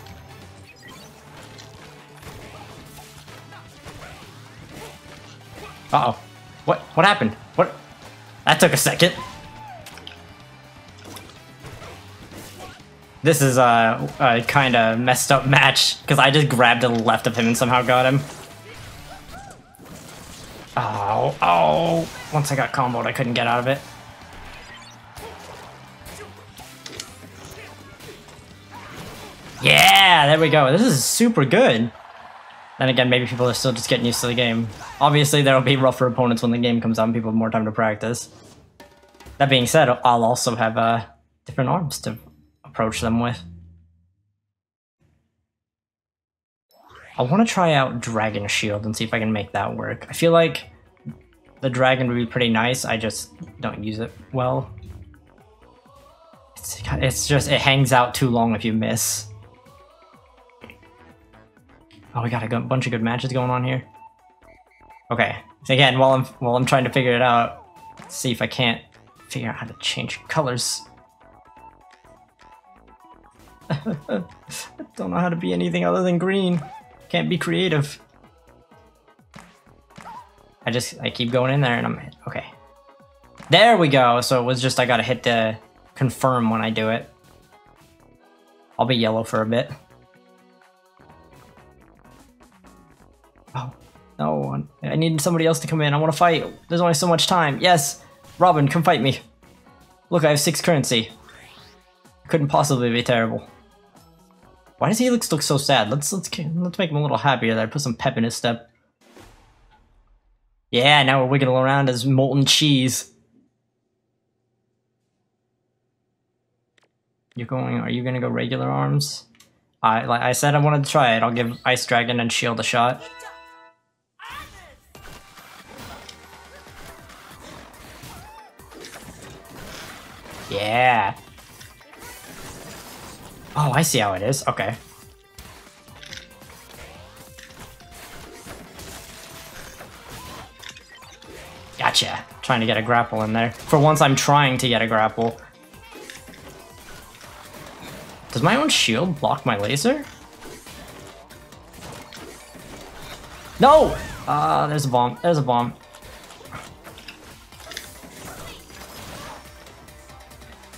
Uh-oh. What? What happened? What? That took a second. This is a, a kind of messed up match, because I just grabbed to the left of him and somehow got him. Oh, oh. Once I got comboed, I couldn't get out of it. Yeah, there we go. This is super good. Then again, maybe people are still just getting used to the game. Obviously, there will be rougher opponents when the game comes out and people have more time to practice. That being said, I'll also have uh, different arms to approach them with. I want to try out Dragon Shield and see if I can make that work. I feel like the dragon would be pretty nice, I just don't use it well. It's, it's just, it hangs out too long if you miss. Oh, we got a good, bunch of good matches going on here. Okay, so again, while I'm while I'm trying to figure it out, let's see if I can't figure out how to change colors. I don't know how to be anything other than green. Can't be creative. I just I keep going in there and I'm hit. Okay. There we go. So it was just I gotta hit the confirm when I do it. I'll be yellow for a bit. No, I need somebody else to come in. I want to fight. There's only so much time. Yes, Robin, come fight me. Look, I have six currency. Couldn't possibly be terrible. Why does Helix look so sad? Let's let's let's make him a little happier there. Put some pep in his step. Yeah, now we're wiggling around as molten cheese. You're going? Are you gonna go regular arms? I like I said, I wanted to try it. I'll give Ice Dragon and Shield a shot. Yeah. Oh, I see how it is. Okay. Gotcha. Trying to get a grapple in there. For once, I'm trying to get a grapple. Does my own shield block my laser? No! Ah, uh, there's a bomb. There's a bomb.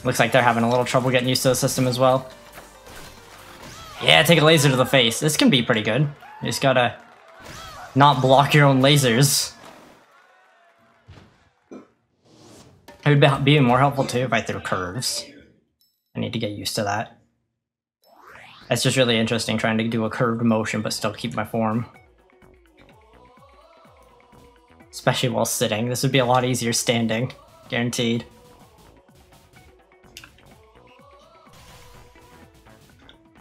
Looks like they're having a little trouble getting used to the system as well. Yeah, take a laser to the face. This can be pretty good. You just gotta not block your own lasers. It would be more helpful too if I threw curves. I need to get used to that. That's just really interesting, trying to do a curved motion but still keep my form. Especially while sitting. This would be a lot easier standing. Guaranteed.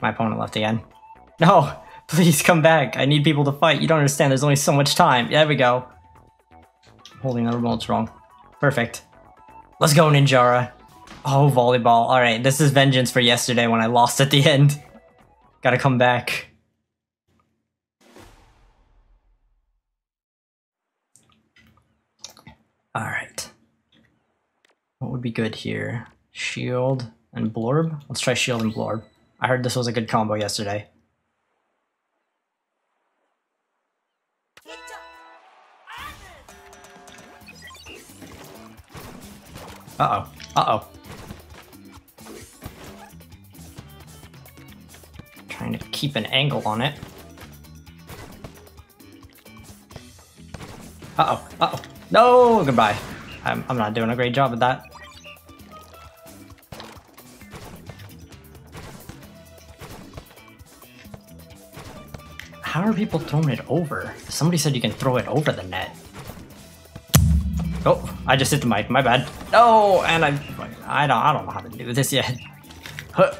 My opponent left again. No! Please come back! I need people to fight! You don't understand, there's only so much time! There we go! I'm holding the remotes wrong. Perfect. Let's go, Ninjara! Oh, volleyball. Alright, this is vengeance for yesterday when I lost at the end. Gotta come back. Alright. What would be good here? Shield and Blorb? Let's try Shield and Blorb. I heard this was a good combo yesterday. Uh-oh. Uh-oh. Trying to keep an angle on it. Uh-oh. Uh-oh. No! Goodbye. I'm, I'm not doing a great job at that. How are people throwing it over? Somebody said you can throw it over the net. Oh, I just hit the mic. My bad. No, and I, I don't, I don't know how to do this yet. Huh.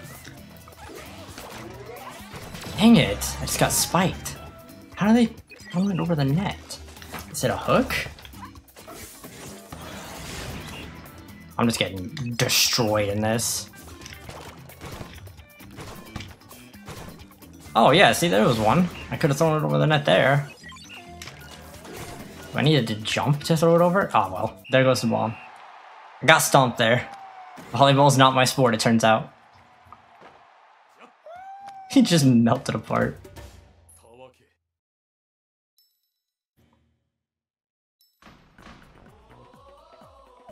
Dang it! I just got spiked. How do they throw it over the net? Is it a hook? I'm just getting destroyed in this. Oh yeah, see, there was one. I could have thrown it over the net there. I needed to jump to throw it over? Oh well, there goes the bomb. I got stomped there. Volleyball's not my sport, it turns out. He just melted apart.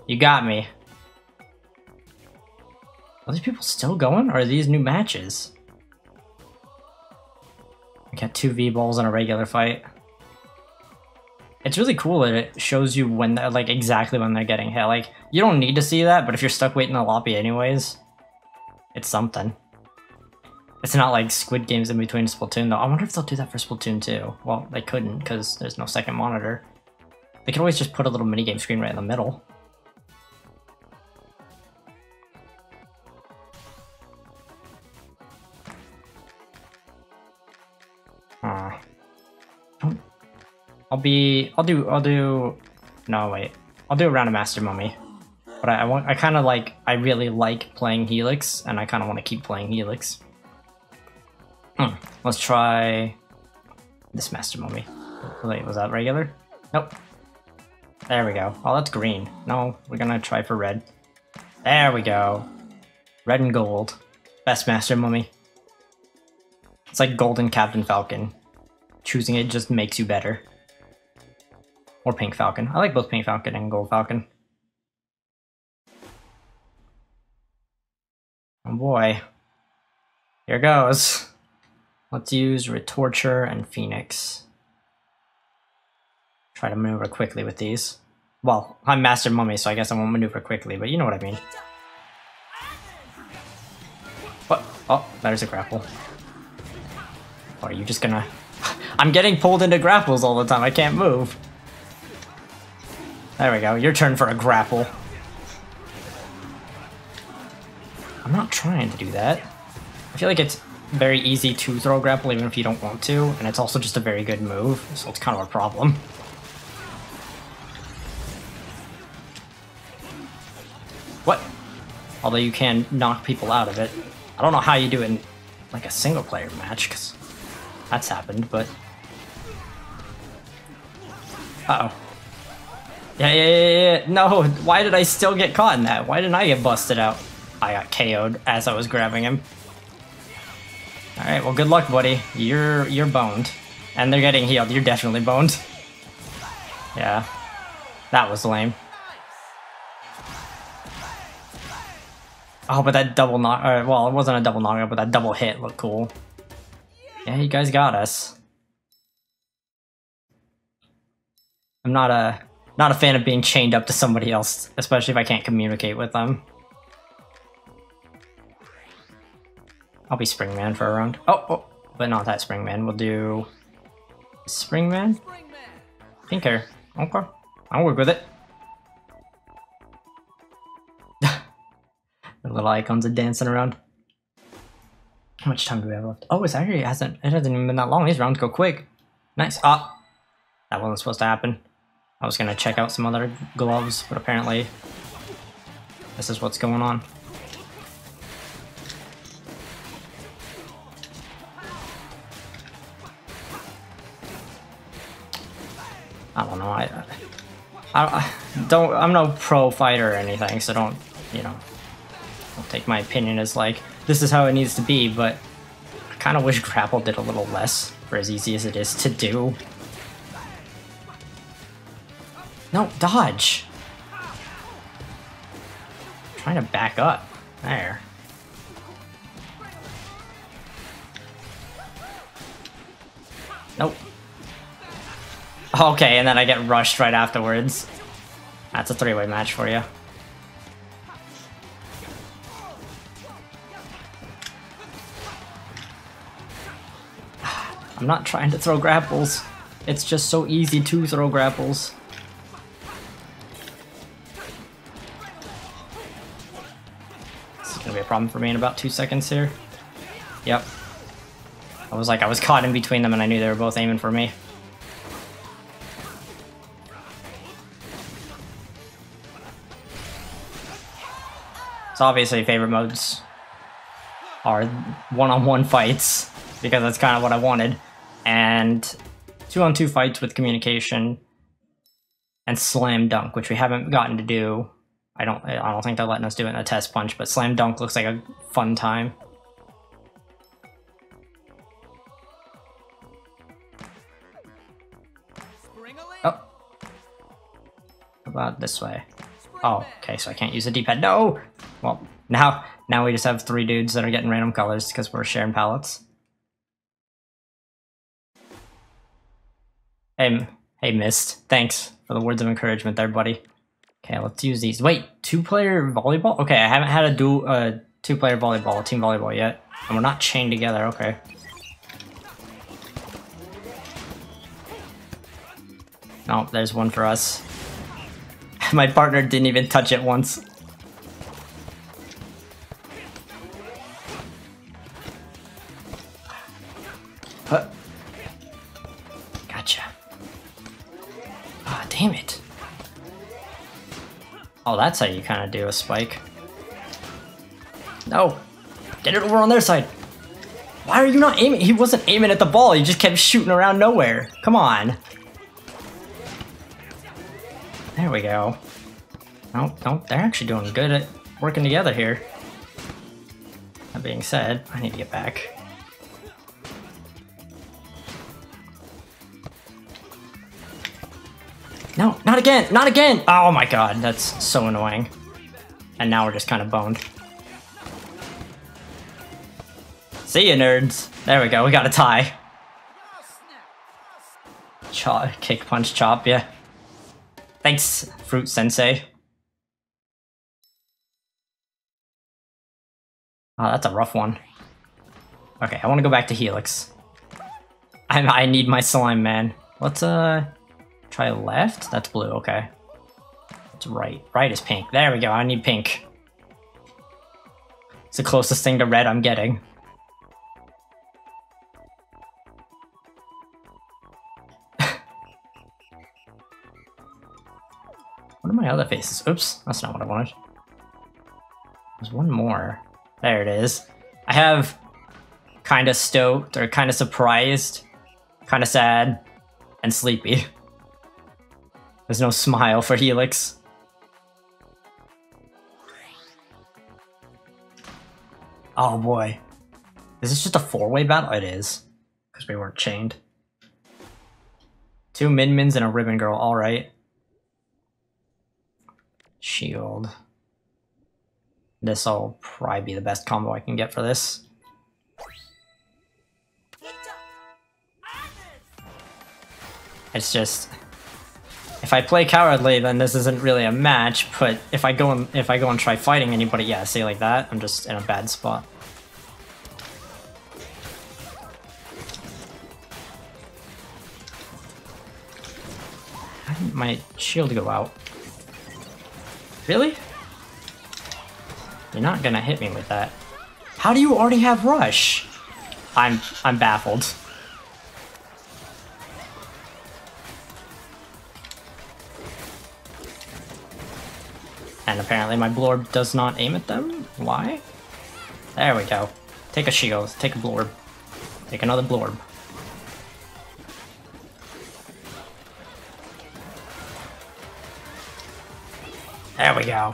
You got me. Are these people still going? Or are these new matches? I got two V-balls in a regular fight. It's really cool that it shows you when they're, like, exactly when they're getting hit. Like, you don't need to see that, but if you're stuck waiting in the lobby anyways, it's something. It's not like Squid Game's in between Splatoon, though. I wonder if they'll do that for Splatoon two. Well, they couldn't, because there's no second monitor. They could always just put a little minigame screen right in the middle. Huh. I'll be... I'll do... I'll do... No, wait. I'll do a round of Master Mummy. But I, I want... I kind of like... I really like playing Helix, and I kind of want to keep playing Helix. Hmm. Let's try this Master Mummy. Wait, was that regular? Nope. There we go. Oh, that's green. No, we're gonna try for red. There we go. Red and gold. Best Master Mummy. It's like Golden Captain Falcon. Choosing it just makes you better. Or Pink Falcon. I like both Pink Falcon and Gold Falcon. Oh boy. Here goes. Let's use Retorture and Phoenix. Try to maneuver quickly with these. Well, I'm Master Mummy, so I guess I won't maneuver quickly, but you know what I mean. What? Oh, there's a grapple. Or are you just gonna... I'm getting pulled into grapples all the time, I can't move. There we go, your turn for a grapple. I'm not trying to do that. I feel like it's... very easy to throw grapple even if you don't want to, and it's also just a very good move, so it's kind of a problem. What? Although you can knock people out of it. I don't know how you do it in like a single player match, because that's happened, but... Uh-oh. Yeah, yeah, yeah, yeah, no, why did I still get caught in that? Why didn't I get busted out? I got K O'd as I was grabbing him. All right, well, good luck, buddy. You're you're boned, and they're getting healed. You're definitely boned. Yeah, that was lame. Oh, but that double knock. Or, well, it wasn't a double knockout, but that double hit looked cool. Yeah, you guys got us. I'm not a not a fan of being chained up to somebody else, especially if I can't communicate with them. I'll be Spring Man for a round. Oh, oh, but not that Spring Man. We'll do Spring Man? Pinker. Okay. I'll work with it. The little icons are dancing around. How much time do we have left? Oh, it's actually it hasn't it hasn't even been that long. These rounds go quick. Nice. Ah, that wasn't supposed to happen. I was gonna check out some other gloves, but apparently this is what's going on. I don't know, I, I, I don't, I'm no pro fighter or anything, so don't, you know, don't take my opinion as like, this is how it needs to be, but I kind of wish Grapple did a little less for as easy as it is to do. No, dodge! I'm trying to back up. There. Nope. Okay, and then I get rushed right afterwards. That's a three-way match for you. I'm not trying to throw grapples. It's just so easy to throw grapples. This is gonna be a problem for me in about two seconds here. Yep. I was like, I was caught in between them and I knew they were both aiming for me. So obviously favorite modes are one-on-one fights, because that's kind of what I wanted, and two-on-two fights with communication, and Slam Dunk, which we haven't gotten to do. I don't I don't think they're letting us do it in a test punch, but Slam Dunk looks like a fun time. Oh. About this way. Oh, okay, so I can't use the D-pad. No! Well, Now, now we just have three dudes that are getting random colors because we're sharing palettes. Hey, hey, Mist. Thanks for the words of encouragement there, buddy. Okay, let's use these. Wait, two-player volleyball? Okay, I haven't had a dual, uh, two-player volleyball, team volleyball yet. And we're not chained together, okay. Oh, there's one for us. My partner didn't even touch it once. Huh. Gotcha. Ah, oh, damn it. Oh, that's how you kind of do a spike. No. Get it over on their side. Why are you not aiming? He wasn't aiming at the ball. He just kept shooting around nowhere. Come on. There we go. Nope, nope, they're actually doing good at working together here. That being said, I need to get back. No, not again, not again! Oh my god, that's so annoying. And now we're just kind of boned. See ya, nerds! There we go, we got a tie. Chop, kick, punch, chop, yeah. Thanks, Fruit Sensei. Oh, that's a rough one. Okay, I want to go back to Helix. I, I need my slime, man. Let's uh, try left? That's blue, okay. That's right. Right is pink. There we go, I need pink. It's the closest thing to red I'm getting. My other faces. Oops, that's not what I wanted. There's one more. There it is. I have kind of stoked, or kind of surprised, kind of sad, and sleepy. There's no smile for Helix. Oh boy. Is this just a four-way battle? It is. Because we weren't chained. Two Min Mins and a Ribbon Girl, alright. Shield. This'll probably be the best combo I can get for this. It's just, if I play cowardly, then this isn't really a match. But if I go and if I go and try fighting anybody, yeah, say like that, I'm just in a bad spot. How did my shield go out? Really? You're not gonna hit me with that. How do you already have rush? I'm I'm baffled. And apparently my Blorb does not aim at them? Why? There we go. Take a shield, take a Blorb. Take another Blorb. There we go.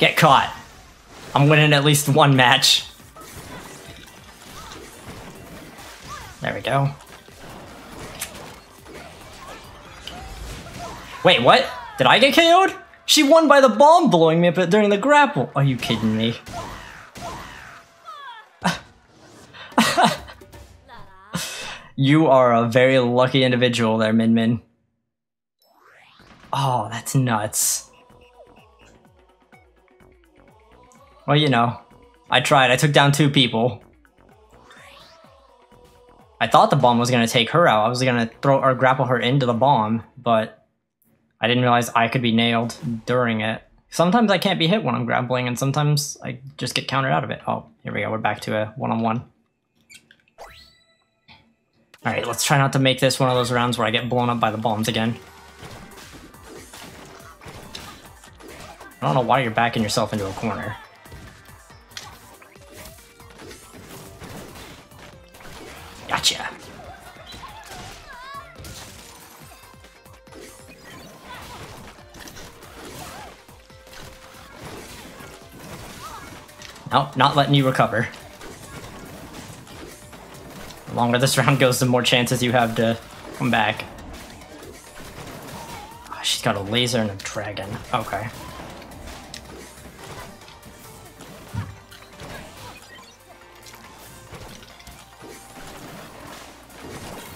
Get caught. I'm winning at least one match. There we go. Wait, what? Did I get K O'd? She won by the bomb blowing me up during the grapple. Are you kidding me? You are a very lucky individual there, Min Min. Oh, that's nuts. Well, you know, I tried. I took down two people. I thought the bomb was going to take her out. I was going to throw or grapple her into the bomb, but I didn't realize I could be nailed during it. Sometimes I can't be hit when I'm grappling, and sometimes I just get countered out of it. Oh, here we go. We're back to a one-on-one. Alright, let's try not to make this one of those rounds where I get blown up by the bombs again. I don't know why you're backing yourself into a corner. Gotcha. Nope, not letting you recover. The longer this round goes, the more chances you have to come back. Oh, she's got a laser and a dragon. Okay.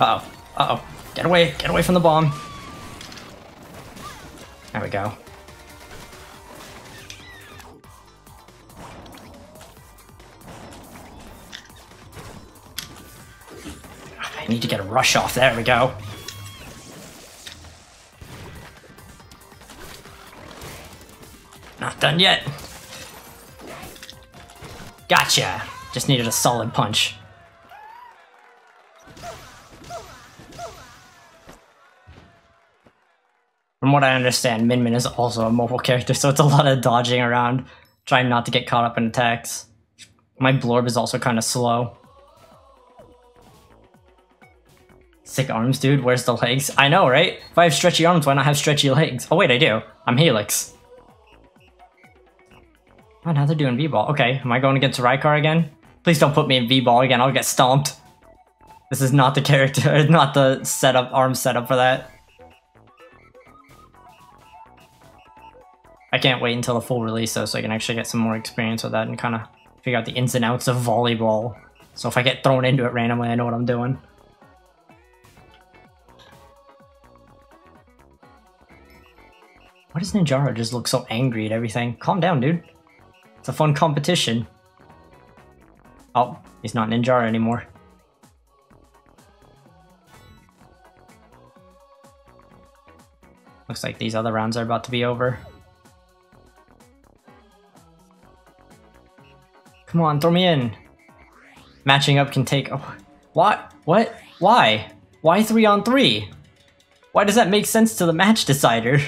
Uh-oh. Uh-oh. Get away. Get away from the bomb. There we go. I need to get a rush off. There we go. Not done yet. Gotcha. Just needed a solid punch. From what I understand, Min Min is also a mobile character, so it's a lot of dodging around, trying not to get caught up in attacks. My Blorb is also kind of slow. Sick arms, dude. Where's the legs? I know, right? If I have stretchy arms, why not have stretchy legs? Oh wait, I do. I'm Helix. Oh, now they're doing V-Ball. Okay, am I going against Rykar again? Please don't put me in V-Ball again, I'll get stomped. This is not the character, not the setup, arm setup for that. I can't wait until the full release though, so I can actually get some more experience with that and kind of figure out the ins and outs of volleyball. So if I get thrown into it randomly, I know what I'm doing. Why does Ninjara just look so angry at everything? Calm down, dude. It's a fun competition. Oh, he's not Ninjara anymore. Looks like these other rounds are about to be over. Come on, throw me in. Matching up can take... Oh, what? What? Why? Why three on three? Why does that make sense to the match decider?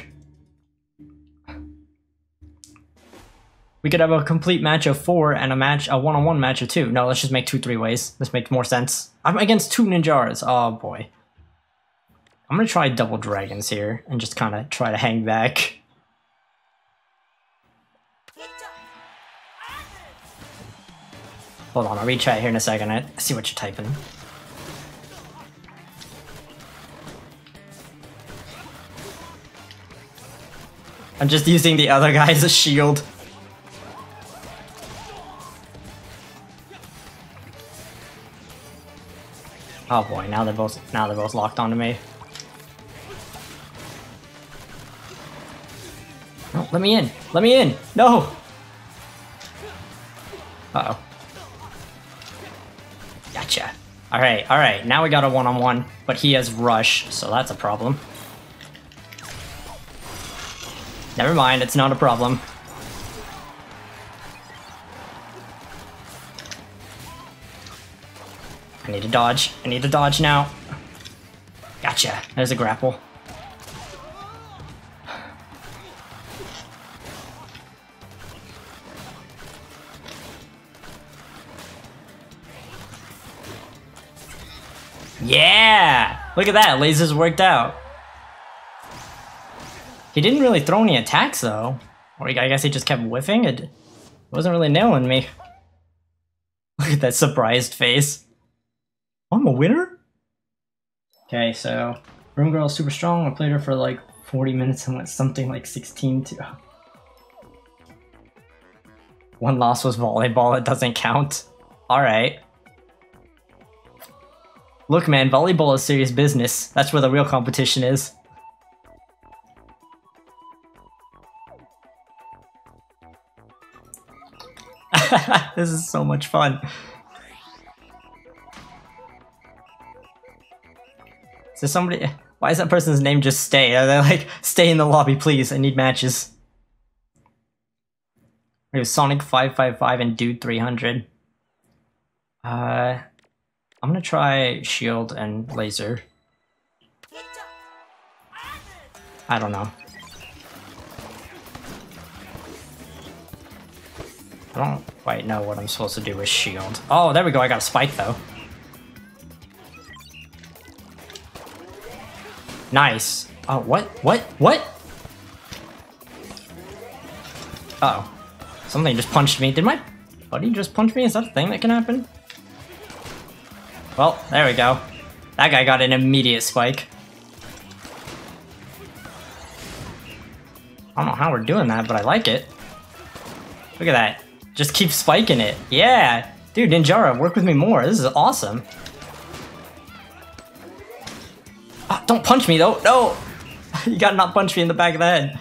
We could have a complete match of four and a match, a one-on-one match of two. No, let's just make two three-ways. This makes more sense. I'm against two Ninjaras. Oh, boy. I'm going to try double dragons here and just kind of try to hang back. Hold on, I'll retry here in a second. I see what you're typing. I'm just using the other guy as a shield. Oh boy, now they're both now they're both locked onto me. No, let me in! Let me in! No! Uh-oh. Gotcha. Alright, alright, now we got a one-on-one, but he has rush, so that's a problem. Never mind, it's not a problem. I need to dodge. I need to dodge now. Gotcha. There's a grapple. Yeah! Look at that, lasers worked out. He didn't really throw any attacks though. Or I guess he just kept whiffing. It wasn't really nailing me. Look at that surprised face. I'm a winner? Okay, so Ribbon Girl is super strong. I played her for like forty minutes and went something like sixteen two. One loss was volleyball, it doesn't count. Alright. Look man, volleyball is serious business. That's where the real competition is. This is so much fun. Is there somebody? Why is that person's name just Stay? Are they like, stay in the lobby, please? I need matches. It was Sonic five five five and Dude three hundred. Uh, I'm gonna try shield and laser. I don't know. I don't quite know what I'm supposed to do with shield. Oh, there we go. I got a spike though. Nice. Oh, what? What? What? Uh-oh. Something just punched me. Did my buddy just punch me? Is that a thing that can happen? Well, there we go. That guy got an immediate spike. I don't know how we're doing that, but I like it. Look at that. Just keep spiking it. Yeah! Dude, Ninjara, work with me more. This is awesome. Oh, don't punch me, though. No! You gotta not punch me in the back of the head.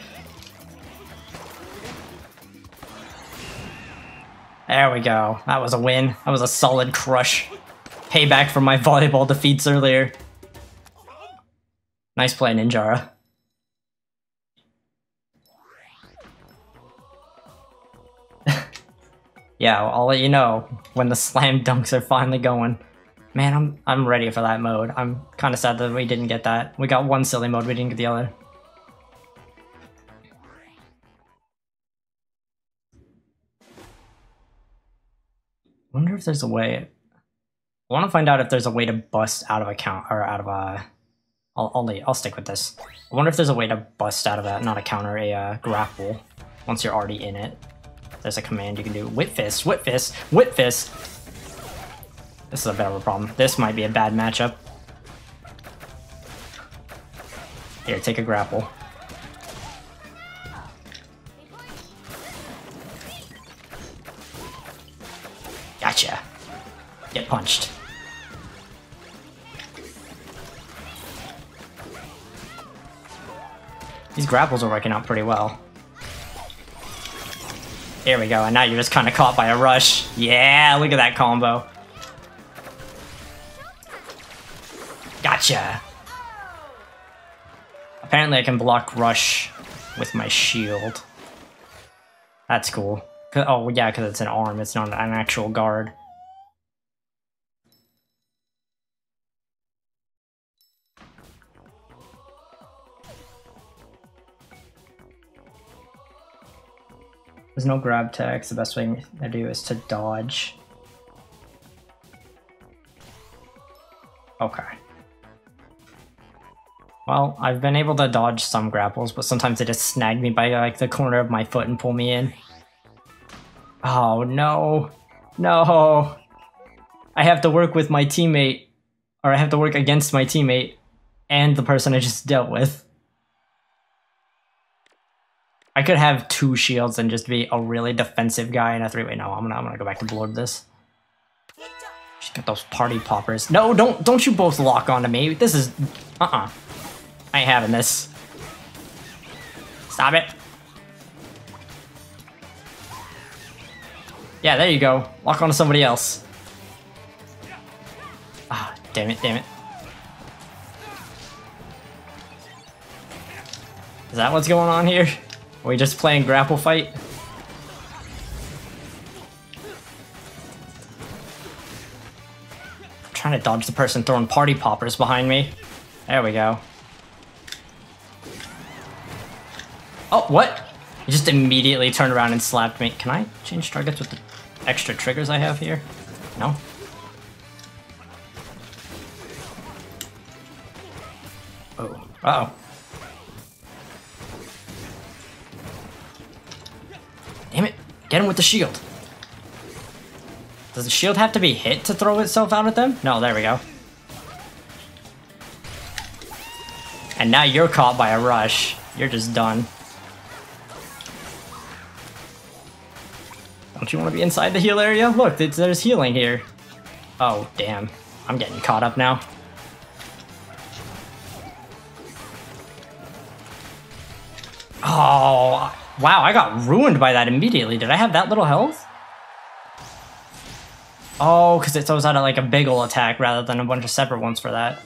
There we go. That was a win. That was a solid crush. Payback for my volleyball defeats earlier. Nice play, Ninjara. Yeah, I'll let you know when the slam dunks are finally going. Man, I'm I'm ready for that mode. I'm kind of sad that we didn't get that. We got one silly mode, we didn't get the other. Wonder if there's a way. I want to find out if there's a way to bust out of a count or out of a. I'll I'll, I'll stick with this. I wonder if there's a way to bust out of that, not a counter, a uh, grapple. Once you're already in it. There's a command you can do. Whip fist, whip fist, whip fist. This is a bit of a problem. This might be a bad matchup. Here, take a grapple. Gotcha. Get punched. These grapples are working out pretty well. There we go, and now you're just kind of caught by a rush. Yeah, look at that combo. Gotcha. Apparently I can block rush with my shield. That's cool. Oh, yeah, because it's an arm. It's not an actual guard. There's no grab tech, so the best thing I do is to dodge. Okay. Well, I've been able to dodge some grapples, but sometimes they just snag me by like the corner of my foot and pull me in. Oh no, no. I have to work with my teammate, or I have to work against my teammate and the person I just dealt with. I could have two shields and just be a really defensive guy in a three-way. No, I'm gonna, I'm gonna go back to Blorb this. Just get those party poppers. No, don't, don't you both lock onto me. This is, uh-uh. I ain't having this. Stop it. Yeah, there you go. Lock onto somebody else. Ah, damn it, damn it. Is that what's going on here? Are we just playing grapple fight? I'm trying to dodge the person throwing party poppers behind me. There we go. Oh, what? You just immediately turned around and slapped me. Can I change targets with the extra triggers I have here? No? Oh. Uh-oh. Damn it! Get him with the shield! Does the shield have to be hit to throw itself out at them? No, there we go. And now you're caught by a rush. You're just done. Don't you want to be inside the heal area? Look, there's healing here. Oh, damn. I'm getting caught up now. Oh... Wow, I got ruined by that immediately. Did I have that little health? Oh, because it throws out like a big ol' attack rather than a bunch of separate ones for that.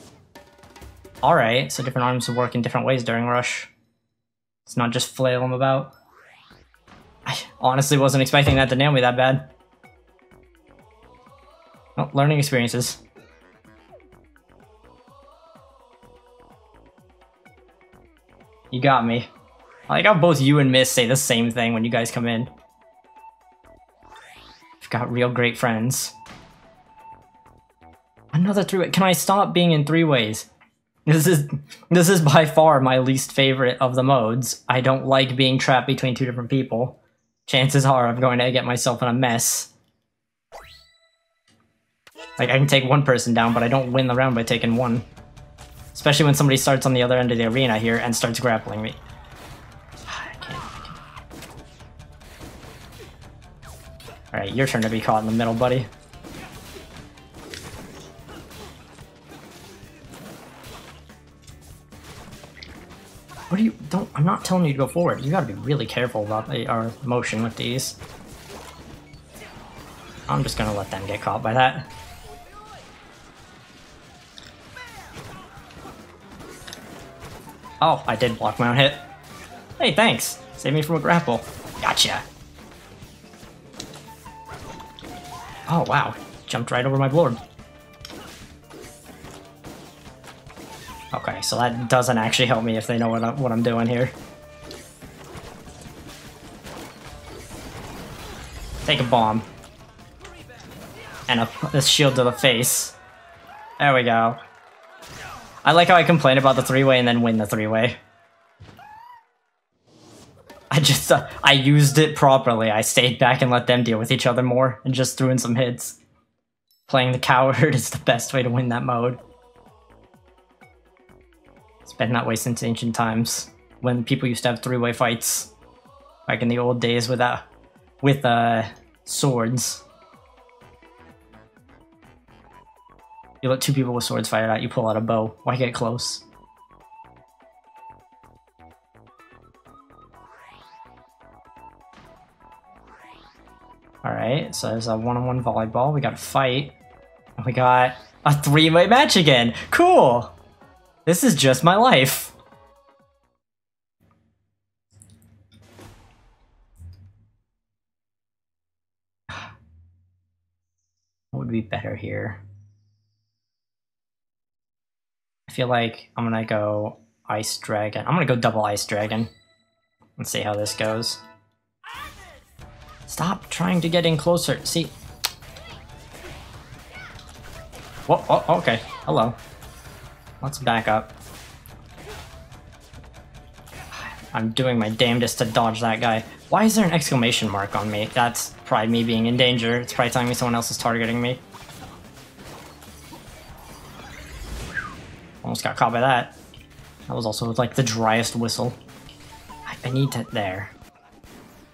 Alright, so different arms work in different ways during rush. It's not just flail them about. I honestly wasn't expecting that to nail me that bad. Oh, learning experiences. You got me. I like how both you and Mist say the same thing when you guys come in. I've got real great friends. Another three-way. Can I stop being in three ways? This is this is by far my least favorite of the modes. I don't like being trapped between two different people. Chances are I'm going to get myself in a mess. Like, I can take one person down, but I don't win the round by taking one. Especially when somebody starts on the other end of the arena here and starts grappling me. Alright, your turn to be caught in the middle, buddy. What do you... Don't... I'm not telling you to go forward. You gotta be really careful about the, our motion with these. I'm just gonna let them get caught by that. Oh, I did block my own hit. Hey, thanks! Save me from a grapple. Gotcha! Oh, wow. Jumped right over my Blorb. Okay, so that doesn't actually help me if they know what I'm, what I'm doing here. Take a bomb. And a, a shield to the face. There we go. I like how I complain about the three-way and then win the three-way. I just, uh, I used it properly. I stayed back and let them deal with each other more and just threw in some hits. Playing the coward is the best way to win that mode. It's been that way since ancient times, when people used to have three-way fights. Back in the old days with, uh, with uh, swords. You let two people with swords fight it out, you pull out a bow. Why get close? Alright, so there's a one-on-one volleyball, we got a fight, and we got a three-way match again! Cool! This is just my life! What would be better here? I feel like I'm gonna go Ice Dragon. I'm gonna go double Ice Dragon. Let's see how this goes. Stop trying to get in closer. See. Whoa, oh, okay. Hello. Let's back up. I'm doing my damnedest to dodge that guy. Why is there an exclamation mark on me? That's probably me being in danger. It's probably telling me someone else is targeting me. Almost got caught by that. That was also like the driest whistle. I need to... There.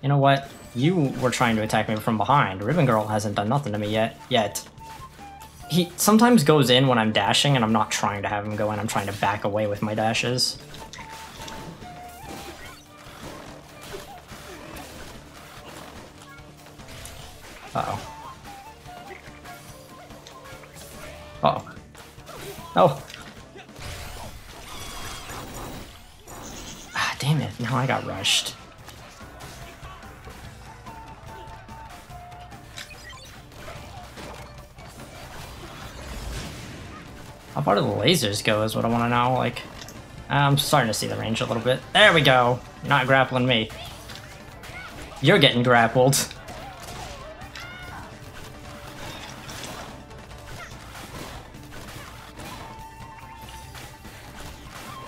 You know what? You were trying to attack me from behind. Ribbon Girl hasn't done nothing to me yet. Yet. He sometimes goes in when I'm dashing, and I'm not trying to have him go in. I'm trying to back away with my dashes. Uh-oh. Uh-oh. Oh! Ah, damn it. Now I got rushed. How far do the lasers go is what I want to know, like... I'm starting to see the range a little bit. There we go! You're not grappling me. You're getting grappled.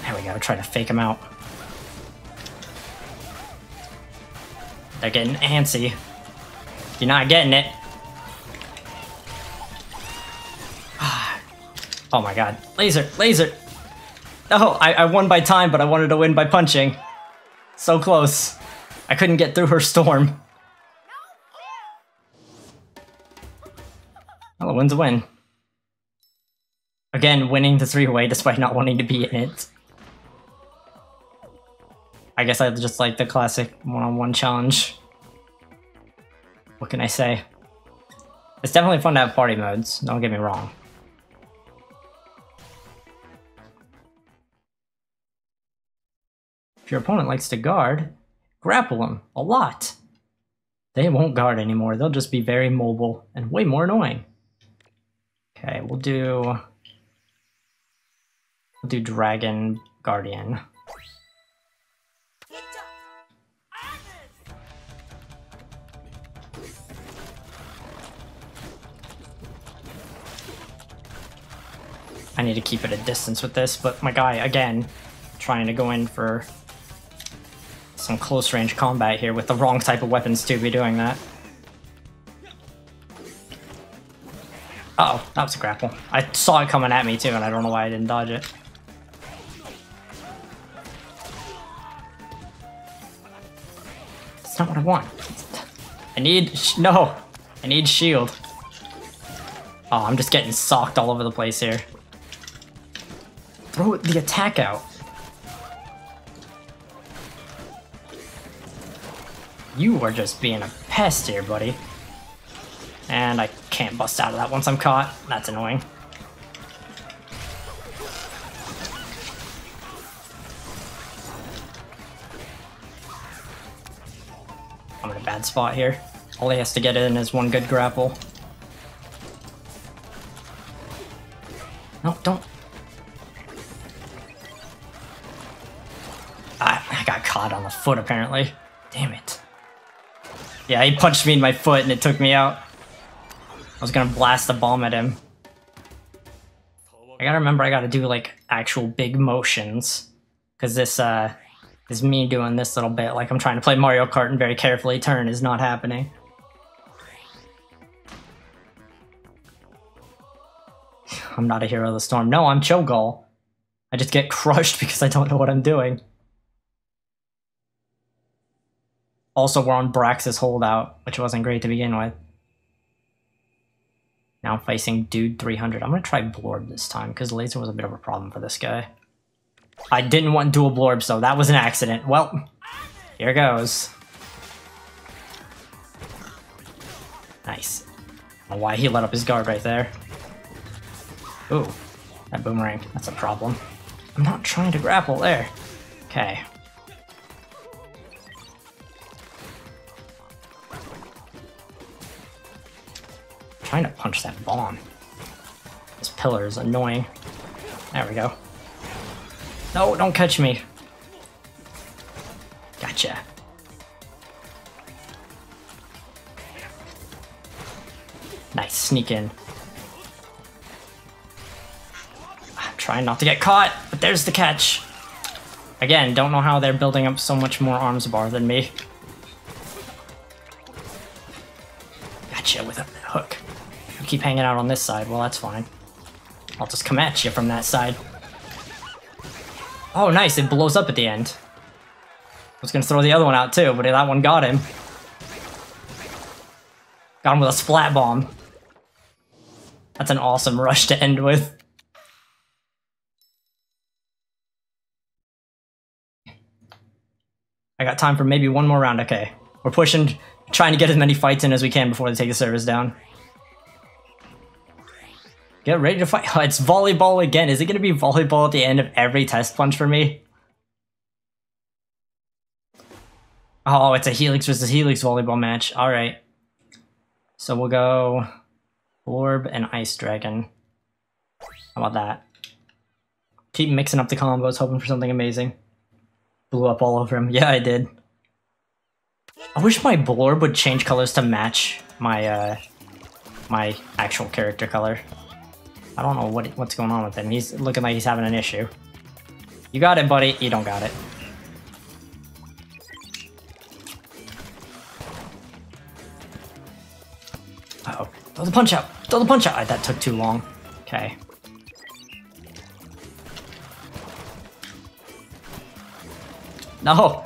There we go, try to fake him out. They're getting antsy. You're not getting it. Oh my god. Laser! Laser! Oh, I, I won by time, but I wanted to win by punching. So close. I couldn't get through her storm. Well, a win's a win. Again, winning the three-way despite not wanting to be in it. I guess I just like the classic one-on-one challenge. What can I say? It's definitely fun to have party modes, don't get me wrong. If your opponent likes to guard, grapple them a lot. They won't guard anymore, they'll just be very mobile and way more annoying. Okay, we'll do... We'll do Dragon Guardian. I need to keep it at a distance with this, but my guy, again, trying to go in for... some close-range combat here with the wrong type of weapons to be doing that. Uh-oh, that was a grapple. I saw it coming at me too, and I don't know why I didn't dodge it. That's not what I want. I need... no! I need shield. Oh, I'm just getting socked all over the place here. Throw the attack out. You are just being a pest here, buddy. And I can't bust out of that once I'm caught. That's annoying. I'm in a bad spot here. All he has to get in is one good grapple. No, don't. I, I got caught on the foot, apparently. Damn it. Yeah, he punched me in my foot and it took me out. I was gonna blast a bomb at him. I gotta remember I gotta do, like, actual big motions. Because this, uh... This me doing this little bit, like I'm trying to play Mario Kart and very carefully turn, is not happening. I'm not a hero of the storm. No, I'm Cho'Gall. I just get crushed because I don't know what I'm doing. Also, we're on Brax's holdout, which wasn't great to begin with. Now I'm facing Dude three hundred. I'm gonna try Blorb this time, because laser was a bit of a problem for this guy. I didn't want dual Blorbs, though. That was an accident. Well, here goes. Nice. I don't know why he let up his guard right there. Ooh, that boomerang. That's a problem. I'm not trying to grapple there. Okay. I'm trying to punch that bomb. This pillar is annoying. There we go. No, don't catch me. Gotcha. Nice, sneak in. I'm trying not to get caught, but there's the catch. Again, don't know how they're building up so much more arms bar than me. Gotcha with a hook. You keep hanging out on this side, well that's fine. I'll just come at you from that side. Oh, nice, it blows up at the end. I was gonna throw the other one out too, but that one got him. Got him with a Splat Bomb. That's an awesome rush to end with. I got time for maybe one more round, okay. We're pushing, trying to get as many fights in as we can before they take the servers down. Get ready to fight. Oh, it's volleyball again. Is it going to be volleyball at the end of every test punch for me? Oh, it's a Helix versus Helix volleyball match. All right. So we'll go Blorb and Ice Dragon. How about that? Keep mixing up the combos, hoping for something amazing. Blew up all over him. Yeah, I did. I wish my Blorb would change colors to match my, uh, my actual character color. I don't know what what's going on with him. He's looking like he's having an issue. You got it, buddy. You don't got it. Uh-oh. Throw the punch out. Throw the punch out. Right, that took too long. Okay. No.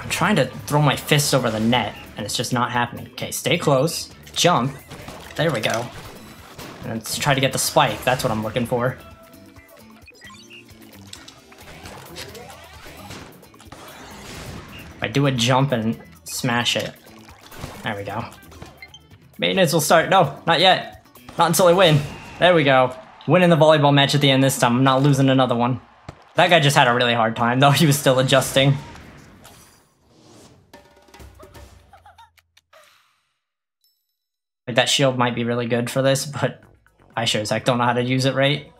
I'm trying to throw my fists over the net. And it's just not happening. Okay, stay close. Jump. There we go. And let's try to get the spike. That's what I'm looking for. If I do a jump and smash it. There we go. Maintenance will start. No, not yet. Not until I win. There we go. Winning the volleyball match at the end this time. I'm not losing another one. That guy just had a really hard time, though. He was still adjusting. Like, that shield might be really good for this, but I sure as heck don't know how to use it right.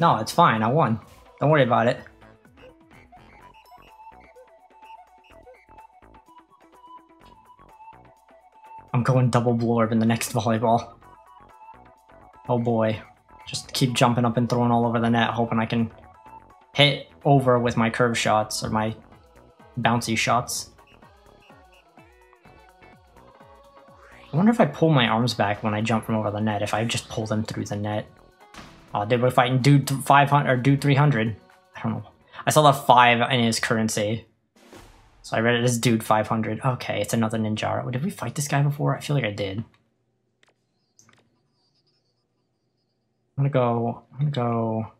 No, it's fine. I won. Don't worry about it. I'm going double Blorb in the next volleyball. Oh boy. Just keep jumping up and throwing all over the net, hoping I can hit over with my curve shots, or my bouncy shots. I wonder if I pull my arms back when I jump from over the net, if I just pull them through the net. Oh, dude, we're fighting Dude five hundred or Dude three hundred. I don't know. I saw the five in his currency. So I read it as Dude five hundred. Okay, it's another Ninjara. Did we fight this guy before? I feel like I did. I'm gonna go. I'm gonna go.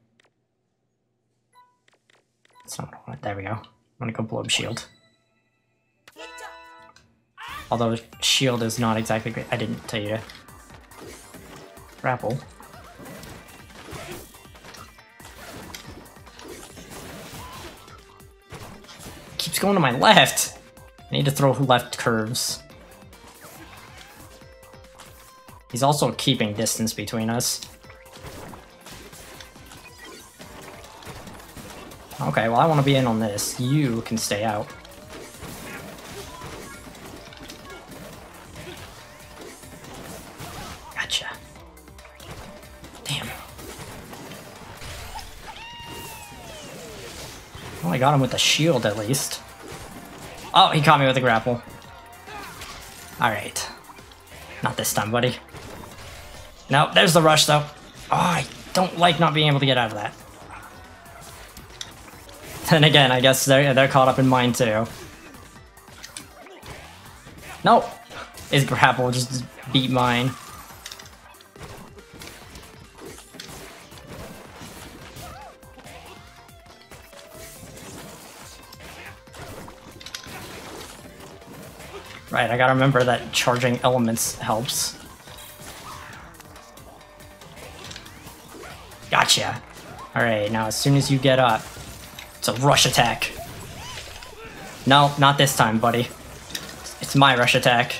That's not what I want. There we go. I'm gonna go Blorb Shield. Although Shield is not exactly great. I didn't tell you to grapple. Keeps going to my left. I need to throw left curves. He's also keeping distance between us. Okay, well I want to be in on this. You can stay out. Gotcha. Damn. Well, I got him with the shield at least. Oh, he caught me with a grapple. Alright. Not this time, buddy. No, there's the rush though. Oh, I don't like not being able to get out of that. And again, I guess they're, they're caught up in mine too. Nope. His grapple just beat mine. Right, I gotta remember that charging elements helps. Gotcha. Alright, now as soon as you get up, it's a rush attack. No, not this time, buddy. It's my rush attack.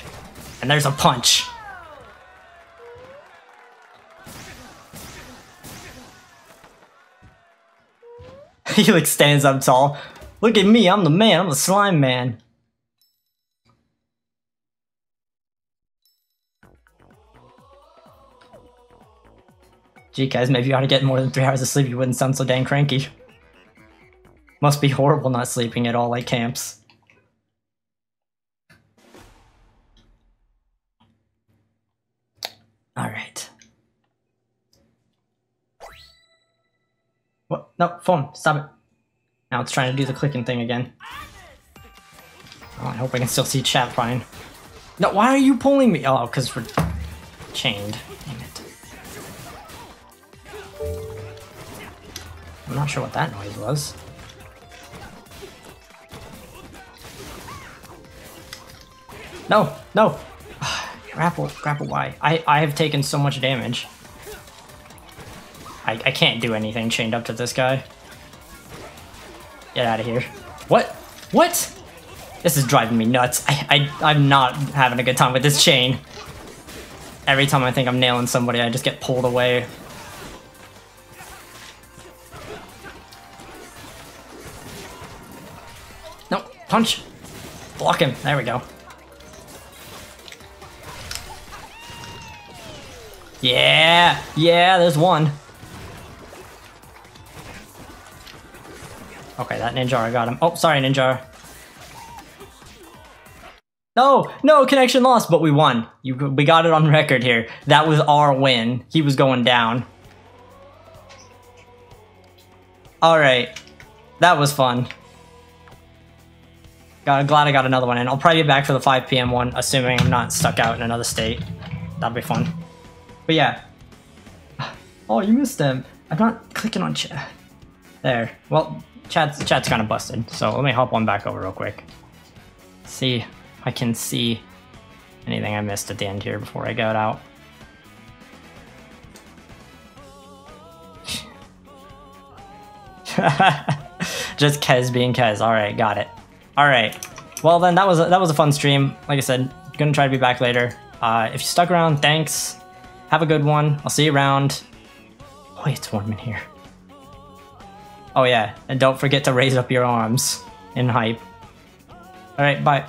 And there's a punch. Helix stands up tall. Look at me, I'm the man, I'm the slime man. Gee, guys, maybe you ought to get more than three hours of sleep, you wouldn't sound so dang cranky. Must be horrible not sleeping at all like camps. Alright. What? No, phone, stop it. Now it's trying to do the clicking thing again. Oh, I hope I can still see chat fine. No, why are you pulling me? Oh, because we're chained. Dang it. I'm not sure what that noise was. No, no! Grapple, grapple, why? I, I have taken so much damage. I, I can't do anything chained up to this guy. Get out of here. What? What? This is driving me nuts. I, I, I'm not having a good time with this chain. Every time I think I'm nailing somebody, I just get pulled away. No, punch! Block him, there we go. Yeah, yeah, there's one. Okay, that Ninjara got him. Oh, sorry, Ninjara. No, no, connection lost, but we won. You, we got it on record here. That was our win. He was going down. All right, that was fun. I'm glad I got another one in. I'll probably be back for the five p m one, assuming I'm not stuck out in another state. That'll be fun. But yeah. Oh, you missed them. I'm not clicking on chat. There. Well, chat's, chat's kind of busted, so let me hop on back over real quick. See if I can see anything I missed at the end here before I got out. Just Kez being Kez. All right, got it. All right. Well, then that was a, that was a fun stream. Like I said, gonna try to be back later. Uh, if you stuck around, thanks. Have a good one. I'll see you around. Boy, it's warm in here. Oh yeah, and don't forget to raise up your arms in hype. All right, bye.